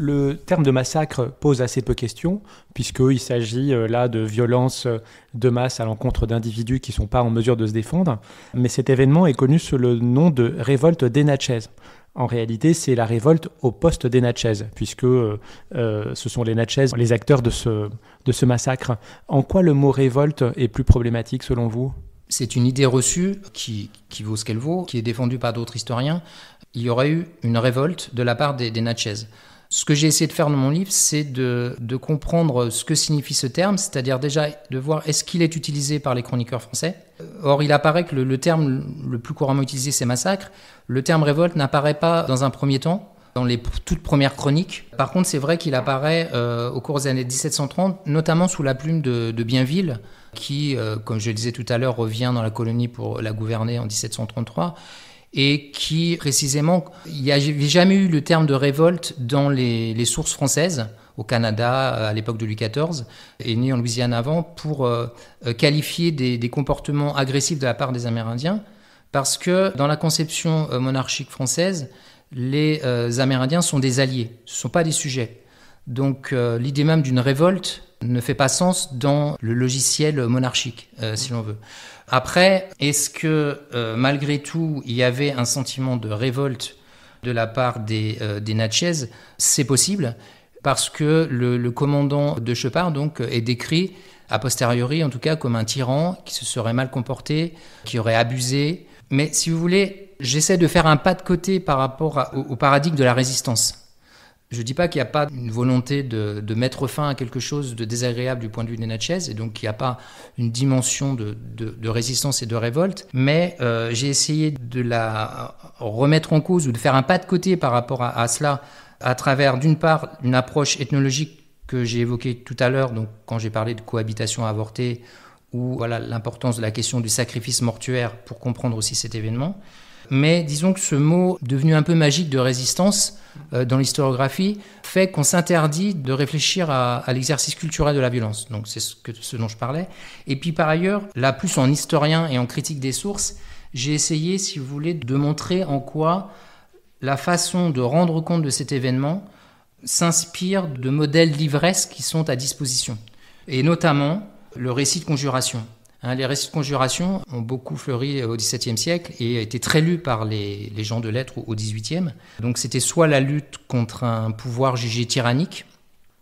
Le terme de massacre pose assez peu question, puisqu'il s'agit là de violences de masse à l'encontre d'individus qui ne sont pas en mesure de se défendre. Mais cet événement est connu sous le nom de révolte des Natchez. En réalité, c'est la révolte au poste des Natchez, puisque ce sont les Natchez les acteurs de ce massacre. En quoi le mot révolte est plus problématique selon vous ? C'est une idée reçue qui vaut ce qu'elle vaut, qui est défendue par d'autres historiens. Il y aurait eu une révolte de la part des Natchez. Ce que j'ai essayé de faire dans mon livre, c'est de comprendre ce que signifie ce terme, c'est-à-dire déjà de voir est-ce qu'il est utilisé par les chroniqueurs français. Or, il apparaît que le terme le plus couramment utilisé, c'est massacre. Le terme révolte n'apparaît pas dans un premier temps, dans les toutes premières chroniques. Par contre, c'est vrai qu'il apparaît au cours des années 1730, notamment sous la plume de Bienville, qui, comme je le disais tout à l'heure, revient dans la colonie pour la gouverner en 1733. Et qui, précisément, il n'y avait jamais eu le terme de révolte dans les sources françaises, au Canada à l'époque de Louis XIV, et ni en Louisiane avant, pour qualifier des comportements agressifs de la part des Amérindiens, parce que dans la conception monarchique française, les Amérindiens sont des alliés, ce ne sont pas des sujets. Donc l'idée même d'une révolte ne fait pas sens dans le logiciel monarchique, si l'on veut. Après, est-ce que malgré tout, il y avait un sentiment de révolte de la part des Natchez? C'est possible, parce que le commandant de Chepard donc, est décrit, a posteriori en tout cas, comme un tyran qui se serait mal comporté, qui aurait abusé, Mais si vous voulez, j'essaie de faire un pas de côté par rapport au paradigme de la résistance. Je ne dis pas qu'il n'y a pas une volonté de mettre fin à quelque chose de désagréable du point de vue des Natchez, et donc qu'il n'y a pas une dimension de résistance et de révolte, mais j'ai essayé de la remettre en cause ou de faire un pas de côté par rapport à cela à travers, d'une part, une approche ethnologique que j'ai évoquée tout à l'heure, donc quand j'ai parlé de cohabitation avortée, ou voilà, l'importance de la question du sacrifice mortuaire pour comprendre aussi cet événement. Mais disons que ce mot, devenu un peu magique de résistance dans l'historiographie, fait qu'on s'interdit de réfléchir à l'exercice culturel de la violence. Donc c'est ce dont je parlais. Et puis par ailleurs, là plus en historien et en critique des sources, j'ai essayé, si vous voulez, de montrer en quoi la façon de rendre compte de cet événement s'inspire de modèles livresques qui sont à disposition. Et notamment le récit de conjuration. Les récits de conjuration ont beaucoup fleuri au XVIIe siècle et étaient très lus par les gens de lettres au XVIIIe. Donc c'était soit la lutte contre un pouvoir jugé tyrannique,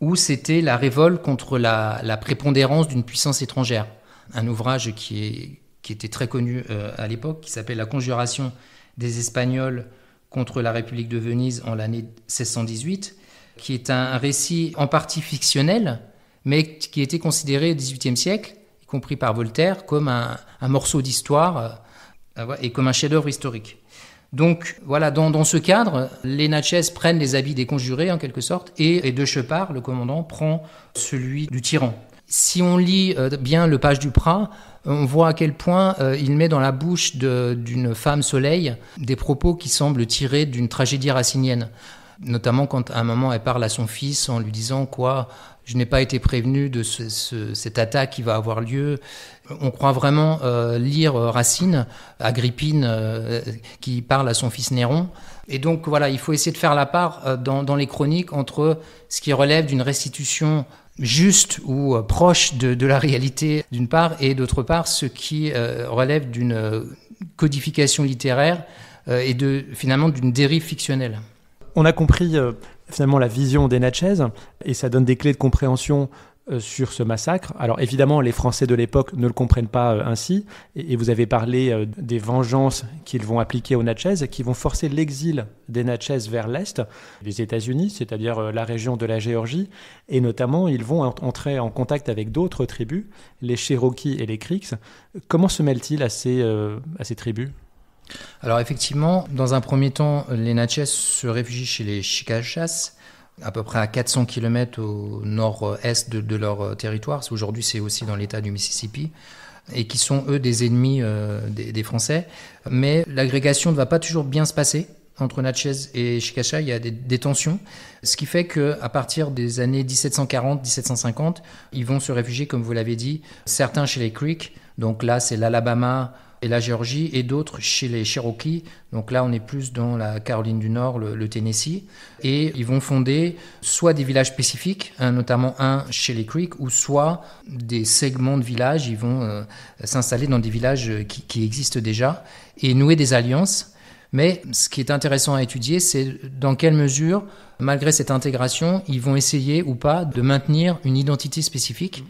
ou c'était la révolte contre la prépondérance d'une puissance étrangère. Un ouvrage qui était très connu à l'époque, qui s'appelle « La conjuration des Espagnols contre la République de Venise en l'année 1618 », qui est un récit en partie fictionnel, mais qui était considéré au XVIIIe siècle, y compris par Voltaire, comme un morceau d'histoire et comme un chef-d'œuvre historique. Donc voilà, dans ce cadre, les Natchez prennent les habits des conjurés, en quelque sorte, et de Chepard, le commandant, prend celui du tyran. Si on lit bien Le Page du Pratz, on voit à quel point il met dans la bouche d'une femme soleil des propos qui semblent tirés d'une tragédie racinienne. Notamment quand à un moment elle parle à son fils en lui disant quoi, je n'ai pas été prévenu de cette attaque qui va avoir lieu. On croit vraiment lire Racine, Agrippine qui parle à son fils Néron. Et donc voilà, il faut essayer de faire la part dans les chroniques entre ce qui relève d'une restitution juste ou proche de la réalité d'une part, et d'autre part ce qui relève d'une codification littéraire et finalement d'une dérive fictionnelle. On a compris finalement la vision des Natchez et ça donne des clés de compréhension sur ce massacre. Alors évidemment, les Français de l'époque ne le comprennent pas ainsi et vous avez parlé des vengeances qu'ils vont appliquer aux Natchez qui vont forcer l'exil des Natchez vers l'Est, les États-Unis, c'est-à-dire la région de la Géorgie, et notamment ils vont entrer en contact avec d'autres tribus, les Cherokees et les Creeks. Comment se mêlent-ils à ces tribus ? Alors effectivement, dans un premier temps, les Natchez se réfugient chez les Chickasaw, à peu près à 400 km au nord-est de leur territoire. Aujourd'hui, c'est aussi dans l'état du Mississippi, et qui sont, eux, des ennemis des Français. Mais l'agrégation ne va pas toujours bien se passer. Entre Natchez et Chickasaw, il y a des tensions, ce qui fait qu'à partir des années 1740-1750, ils vont se réfugier, comme vous l'avez dit, certains chez les Creeks, donc là, c'est l'Alabama et la Géorgie, et d'autres chez les Cherokees. Donc là, on est plus dans la Caroline du Nord, le Tennessee. Et ils vont fonder soit des villages spécifiques, notamment un chez les Creeks, ou soit des segments de villages. Ils vont s'installer dans des villages qui existent déjà et nouer des alliances. Mais ce qui est intéressant à étudier, c'est dans quelle mesure, malgré cette intégration, ils vont essayer ou pas de maintenir une identité spécifique.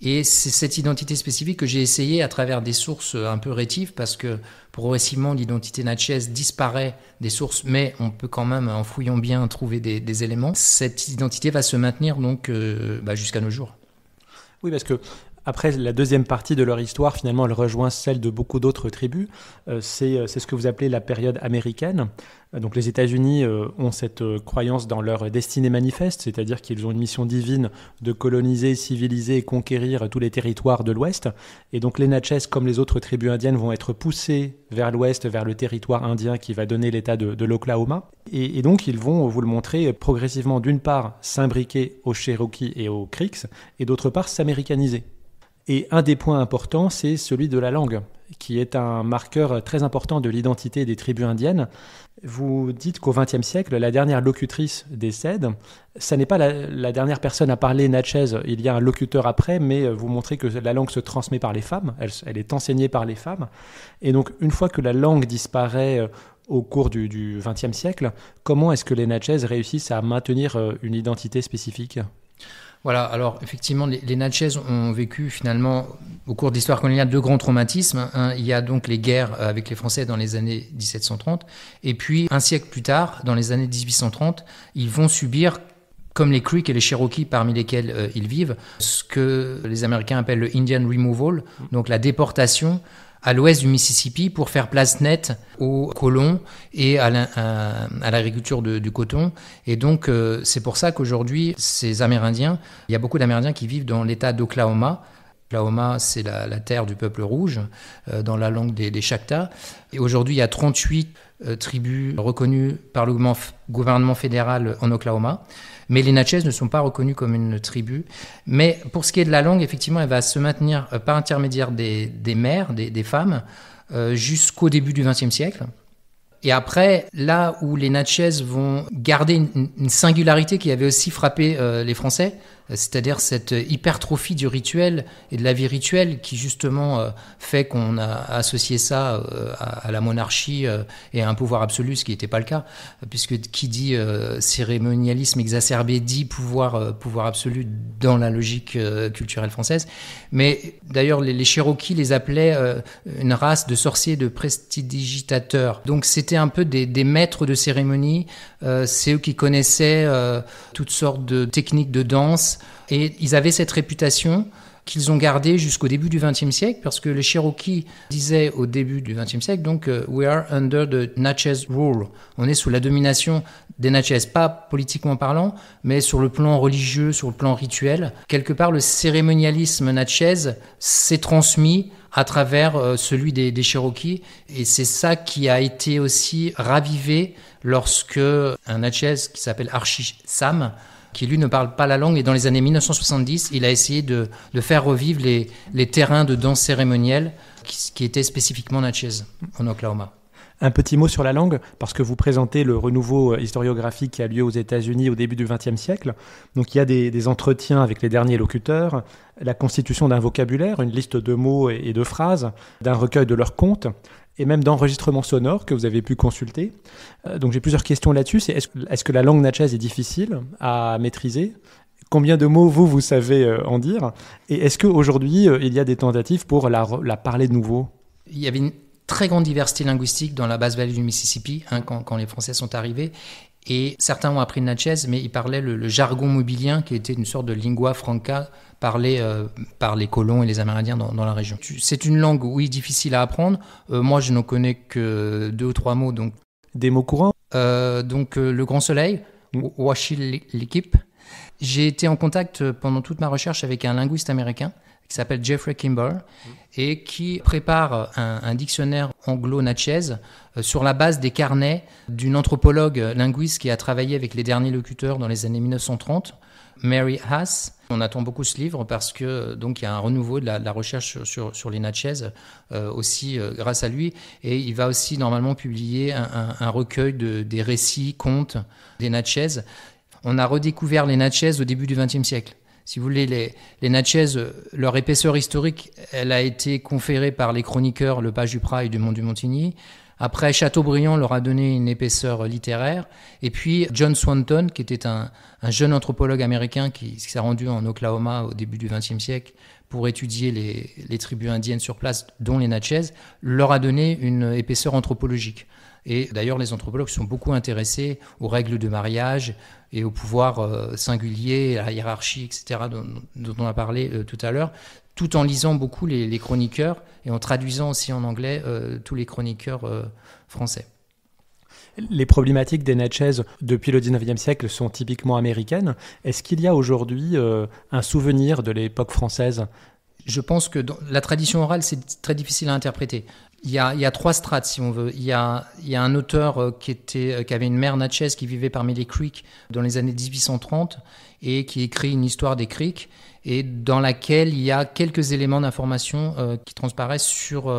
Et c'est cette identité spécifique que j'ai essayé à travers des sources un peu rétives, parce que progressivement l'identité Natchez disparaît des sources, mais on peut quand même, en fouillant bien, trouver des éléments. Cette identité va se maintenir donc jusqu'à nos jours. Oui, parce que après, la deuxième partie de leur histoire, finalement, elle rejoint celle de beaucoup d'autres tribus. C'est ce que vous appelez la période américaine. Donc les États-Unis ont cette croyance dans leur destinée manifeste, c'est-à-dire qu'ils ont une mission divine de coloniser, civiliser et conquérir tous les territoires de l'Ouest. Et donc les Natchez, comme les autres tribus indiennes, vont être poussés vers l'Ouest, vers le territoire indien qui va donner l'état de l'Oklahoma. Et donc ils vont, vous le montrer, progressivement, d'une part, s'imbriquer aux Cherokees et aux Creeks, et d'autre part, s'américaniser. Et un des points importants, c'est celui de la langue, qui est un marqueur très important de l'identité des tribus indiennes. Vous dites qu'au XXe siècle, la dernière locutrice décède. Ça n'est pas la dernière personne à parler Natchez, il y a un locuteur après, mais vous montrez que la langue se transmet par les femmes, elle est enseignée par les femmes. Et donc, une fois que la langue disparaît au cours du XXe siècle, comment est-ce que les Natchez réussissent à maintenir une identité spécifique ? Voilà, alors effectivement, les Natchez ont vécu finalement Au cours de l'histoire coloniale, deux grands traumatismes. Il y a donc les guerres avec les Français dans les années 1730. Et puis, un siècle plus tard, dans les années 1830, ils vont subir, comme les Creeks et les Cherokees parmi lesquels ils vivent, ce que les Américains appellent le Indian Removal, donc la déportation à l'ouest du Mississippi pour faire place nette aux colons et à l'agriculture du coton. Et donc, c'est pour ça qu'aujourd'hui, ces Amérindiens, il y a beaucoup d'Amérindiens qui vivent dans l'État d'Oklahoma. Oklahoma, c'est la terre du peuple rouge, dans la langue des Chactas. Et aujourd'hui, il y a 38 tribus reconnues par le gouvernement fédéral en Oklahoma. Mais les Natchez ne sont pas reconnus comme une tribu. Mais pour ce qui est de la langue, effectivement, elle va se maintenir par intermédiaire des mères, des femmes, jusqu'au début du XXe siècle. Et après, là où les Natchez vont garder une singularité qui avait aussi frappé les Français, c'est-à-dire cette hypertrophie du rituel et de la vie rituelle qui justement fait qu'on a associé ça à la monarchie et à un pouvoir absolu, ce qui n'était pas le cas, puisque qui dit cérémonialisme exacerbé dit pouvoir absolu dans la logique culturelle française. Mais d'ailleurs, les Cherokees les appelaient une race de sorciers, de prestidigitateurs. Donc c'était un peu des maîtres de cérémonie, c'est eux qui connaissaient toutes sortes de techniques de danse. Et ils avaient cette réputation qu'ils ont gardée jusqu'au début du XXe siècle, parce que les Cherokees disaient au début du XXe siècle, donc « We are under the Natchez rule ». On est sous la domination des Natchez, pas politiquement parlant, mais sur le plan religieux, sur le plan rituel. Quelque part, le cérémonialisme Natchez s'est transmis à travers celui des Cherokees, et c'est ça qui a été aussi ravivé lorsque un Natchez qui s'appelle Archie Sam, qui lui ne parle pas la langue, et dans les années 1970, il a essayé de faire revivre les terrains de danse cérémonielle qui étaient spécifiquement Natchez, en Oklahoma. Un petit mot sur la langue, parce que vous présentez le renouveau historiographique qui a lieu aux États-Unis au début du XXe siècle. Donc il y a des entretiens avec les derniers locuteurs, la constitution d'un vocabulaire, une liste de mots et de phrases, d'un recueil de leurs contes, et même d'enregistrements sonores que vous avez pu consulter. Donc j'ai plusieurs questions là-dessus. C'est est-ce que la langue natchez est difficile à maîtriser ? Combien de mots vous savez en dire ? Et est-ce qu'aujourd'hui, il y a des tentatives pour la parler de nouveau ? Il y avait une très grande diversité linguistique dans la basse vallée du Mississippi, quand les Français sont arrivés. Et certains ont appris le natchez, mais ils parlaient le jargon mobilien, qui était une sorte de lingua franca parlée par les colons et les Amérindiens dans la région. C'est une langue, oui, difficile à apprendre. Moi, je n'en connais que 2 ou 3 mots. Donc. Des mots courants le Grand Soleil, Washil-Likip. J'ai été en contact pendant toute ma recherche avec un linguiste américain qui s'appelle Jeffrey Kimber et qui prépare un dictionnaire anglo-natchez sur la base des carnets d'une anthropologue linguiste qui a travaillé avec les derniers locuteurs dans les années 1930, Mary Haas. On attend beaucoup ce livre parce que donc il y a un renouveau de la recherche sur les Natchez aussi grâce à lui, et il va aussi normalement publier un recueil des récits, contes des Natchez. On a redécouvert les Natchez au début du XXe siècle. Si vous voulez, les Natchez, leur épaisseur historique, elle a été conférée par les chroniqueurs Le Page du Pratz et Dumont de Montigny. Après, Châteaubriand leur a donné une épaisseur littéraire. Et puis, John Swanton, qui était un jeune anthropologue américain qui s'est rendu en Oklahoma au début du XXe siècle pour étudier les tribus indiennes sur place, dont les Natchez, leur a donné une épaisseur anthropologique. Et d'ailleurs, les anthropologues sont beaucoup intéressés aux règles de mariage et au pouvoir singulier, à la hiérarchie, etc., dont on a parlé tout à l'heure, tout en lisant beaucoup les chroniqueurs et en traduisant aussi en anglais tous les chroniqueurs français. Les problématiques des Natchez depuis le 19e siècle sont typiquement américaines. Est-ce qu'il y a aujourd'hui un souvenir de l'époque française ? Je pense que dans la tradition orale, c'est très difficile à interpréter. Il y a 3 strates, si on veut. Il y a un auteur qui avait une mère Natchez qui vivait parmi les Creeks dans les années 1830 et qui écrit une histoire des Creeks et dans laquelle il y a quelques éléments d'information qui transparaissent sur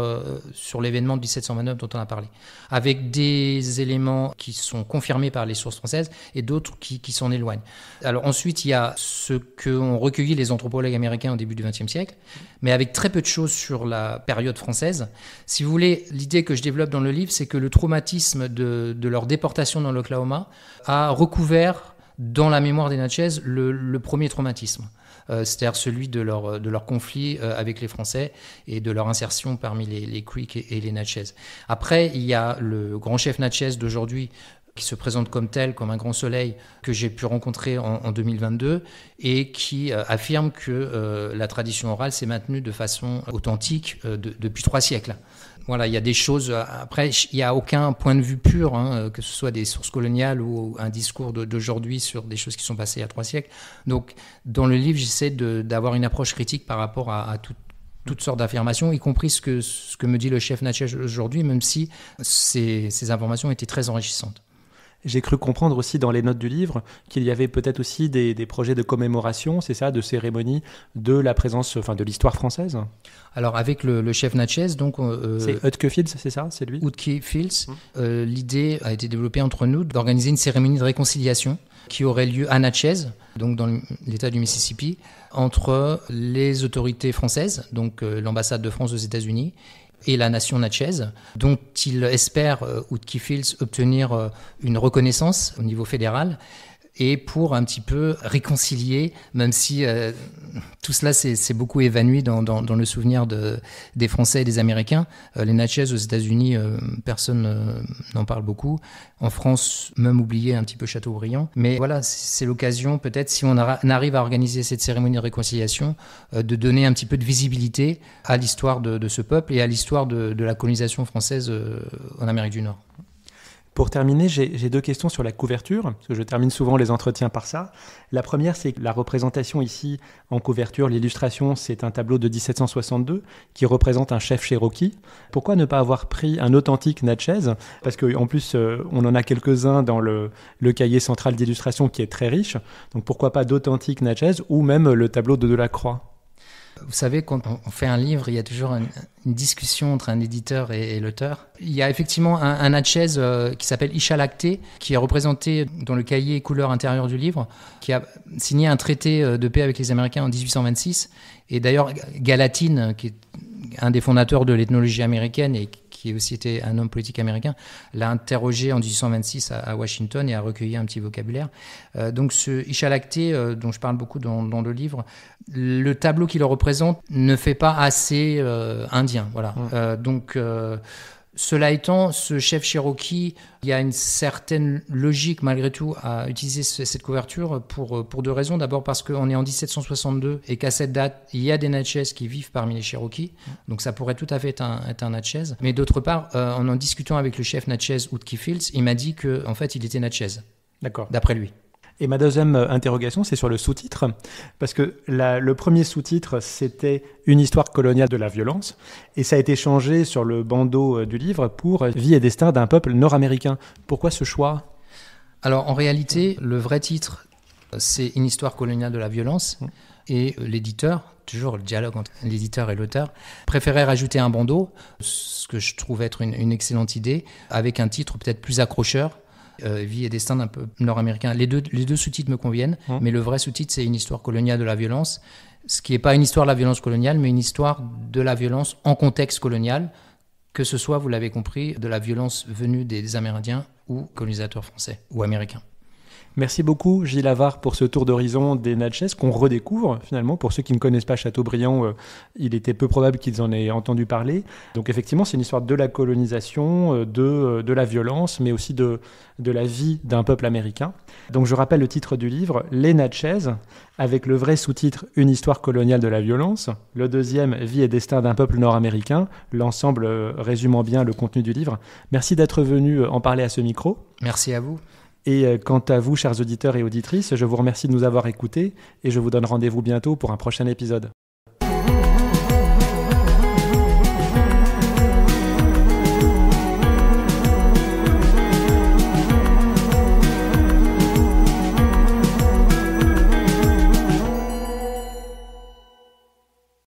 l'événement de 1729 dont on a parlé, avec des éléments qui sont confirmés par les sources françaises et d'autres qui s'en éloignent. Alors ensuite, il y a ce qu'ont recueilli les anthropologues américains au début du XXe siècle, mais avec très peu de choses sur la période française. Si vous voulez, l'idée que je développe dans le livre, c'est que le traumatisme de leur déportation dans l'Oklahoma a recouvert dans la mémoire des Natchez le premier traumatisme. c'est-à-dire celui de leur conflit avec les Français et de leur insertion parmi les Creeks et les Natchez. Après, il y a le grand chef Natchez d'aujourd'hui, qui se présente comme tel, comme un grand soleil, que j'ai pu rencontrer en 2022 et qui affirme que la tradition orale s'est maintenue de façon authentique depuis 3 siècles. Voilà, il y a des choses... Après, il n'y a aucun point de vue pur, hein, que ce soit des sources coloniales ou un discours d'aujourd'hui sur des choses qui sont passées il y a 3 siècles. Donc, dans le livre, j'essaie d'avoir une approche critique par rapport à toutes sortes d'affirmations, y compris ce que me dit le chef Natchez aujourd'hui, même si ces informations étaient très enrichissantes. J'ai cru comprendre aussi dans les notes du livre qu'il y avait peut-être aussi des projets de commémoration, c'est ça, de cérémonie de la présence, enfin de l'histoire française. Alors avec le chef Natchez, donc... c'est Hutke Fields, c'est ça, c'est lui Hutke Fields. L'idée a été développée entre nous d'organiser une cérémonie de réconciliation qui aurait lieu à Natchez, donc dans l'état du Mississippi, entre les autorités françaises, donc l'ambassade de France aux États-Unis, et la nation Natchez, dont il espère, Hutke Fields, obtenir une reconnaissance au niveau fédéral, et pour un petit peu réconcilier, même si tout cela s'est beaucoup évanoui dans le souvenir des Français et des Américains. Les Natchez aux États-Unis, personne n'en parle beaucoup. En France, même oublié un petit peu Châteaubriand. Mais voilà, c'est l'occasion, peut-être, si on arrive à organiser cette cérémonie de réconciliation, de donner un petit peu de visibilité à l'histoire de ce peuple et à l'histoire de la colonisation française en Amérique du Nord. Pour terminer, j'ai 2 questions sur la couverture, parce que je termine souvent les entretiens par ça. La première, c'est que la représentation ici en couverture, l'illustration, c'est un tableau de 1762 qui représente un chef Cherokee. Pourquoi ne pas avoir pris un authentique Natchez? Parce qu'en plus, on en a quelques-uns dans le cahier central d'illustration qui est très riche. Donc pourquoi pas d'authentiques Natchez ou même le tableau de Delacroix? Vous savez, quand on fait un livre, il y a toujours une discussion entre un éditeur et l'auteur. Il y a effectivement un Natchez qui s'appelle Isha Lacté, qui est représenté dans le cahier couleur intérieure du livre, qui a signé un traité de paix avec les Américains en 1826. Et d'ailleurs, Galatine, qui est un des fondateurs de l'ethnologie américaine et qui aussi était un homme politique américain, l'a interrogé en 1826 à Washington et a recueilli un petit vocabulaire. Donc ce Isha Lacté, dont je parle beaucoup dans le livre, le tableau qui le représente ne fait pas assez indien. Voilà. Cela étant, ce chef Cherokee, il y a une certaine logique malgré tout à utiliser cette couverture pour 2 raisons. D'abord parce qu'on est en 1762 et qu'à cette date, il y a des Natchez qui vivent parmi les Cherokees. Donc ça pourrait tout à fait être un Natchez. Mais d'autre part, en discutant avec le chef Natchez Hutke Fields, il m'a dit qu'en fait, il était Natchez. D'accord. D'après lui. Et ma deuxième interrogation, c'est sur le sous-titre, parce que le premier sous-titre, c'était « Une histoire coloniale de la violence », et ça a été changé sur le bandeau du livre pour « Vie et destin d'un peuple nord-américain ». Pourquoi ce choix? Alors en réalité, le vrai titre, c'est « Une histoire coloniale de la violence », et l'éditeur, toujours le dialogue entre l'éditeur et l'auteur, préférait rajouter un bandeau, ce que je trouve être une excellente idée, avec un titre peut-être plus accrocheur, Vie et destin d'un peuple nord-américain. Les deux sous-titres me conviennent, mais le vrai sous-titre, c'est Une histoire coloniale de la violence, ce qui n'est pas une histoire de la violence coloniale, mais une histoire de la violence en contexte colonial, que ce soit, vous l'avez compris, de la violence venue des Amérindiens ou colonisateurs français ou américains. Merci beaucoup Gilles Havard pour ce tour d'horizon des Natchez qu'on redécouvre finalement. Pour ceux qui ne connaissent pas Châteaubriand, il était peu probable qu'ils en aient entendu parler. Donc effectivement, c'est une histoire de la colonisation, de la violence, mais aussi de la vie d'un peuple américain. Donc je rappelle le titre du livre, Les Natchez, avec le vrai sous-titre Une histoire coloniale de la violence. Le deuxième, Vie et destin d'un peuple nord-américain. L'ensemble résumant bien le contenu du livre. Merci d'être venu en parler à ce micro. Merci à vous. Et quant à vous, chers auditeurs et auditrices, je vous remercie de nous avoir écoutés et je vous donne rendez-vous bientôt pour un prochain épisode.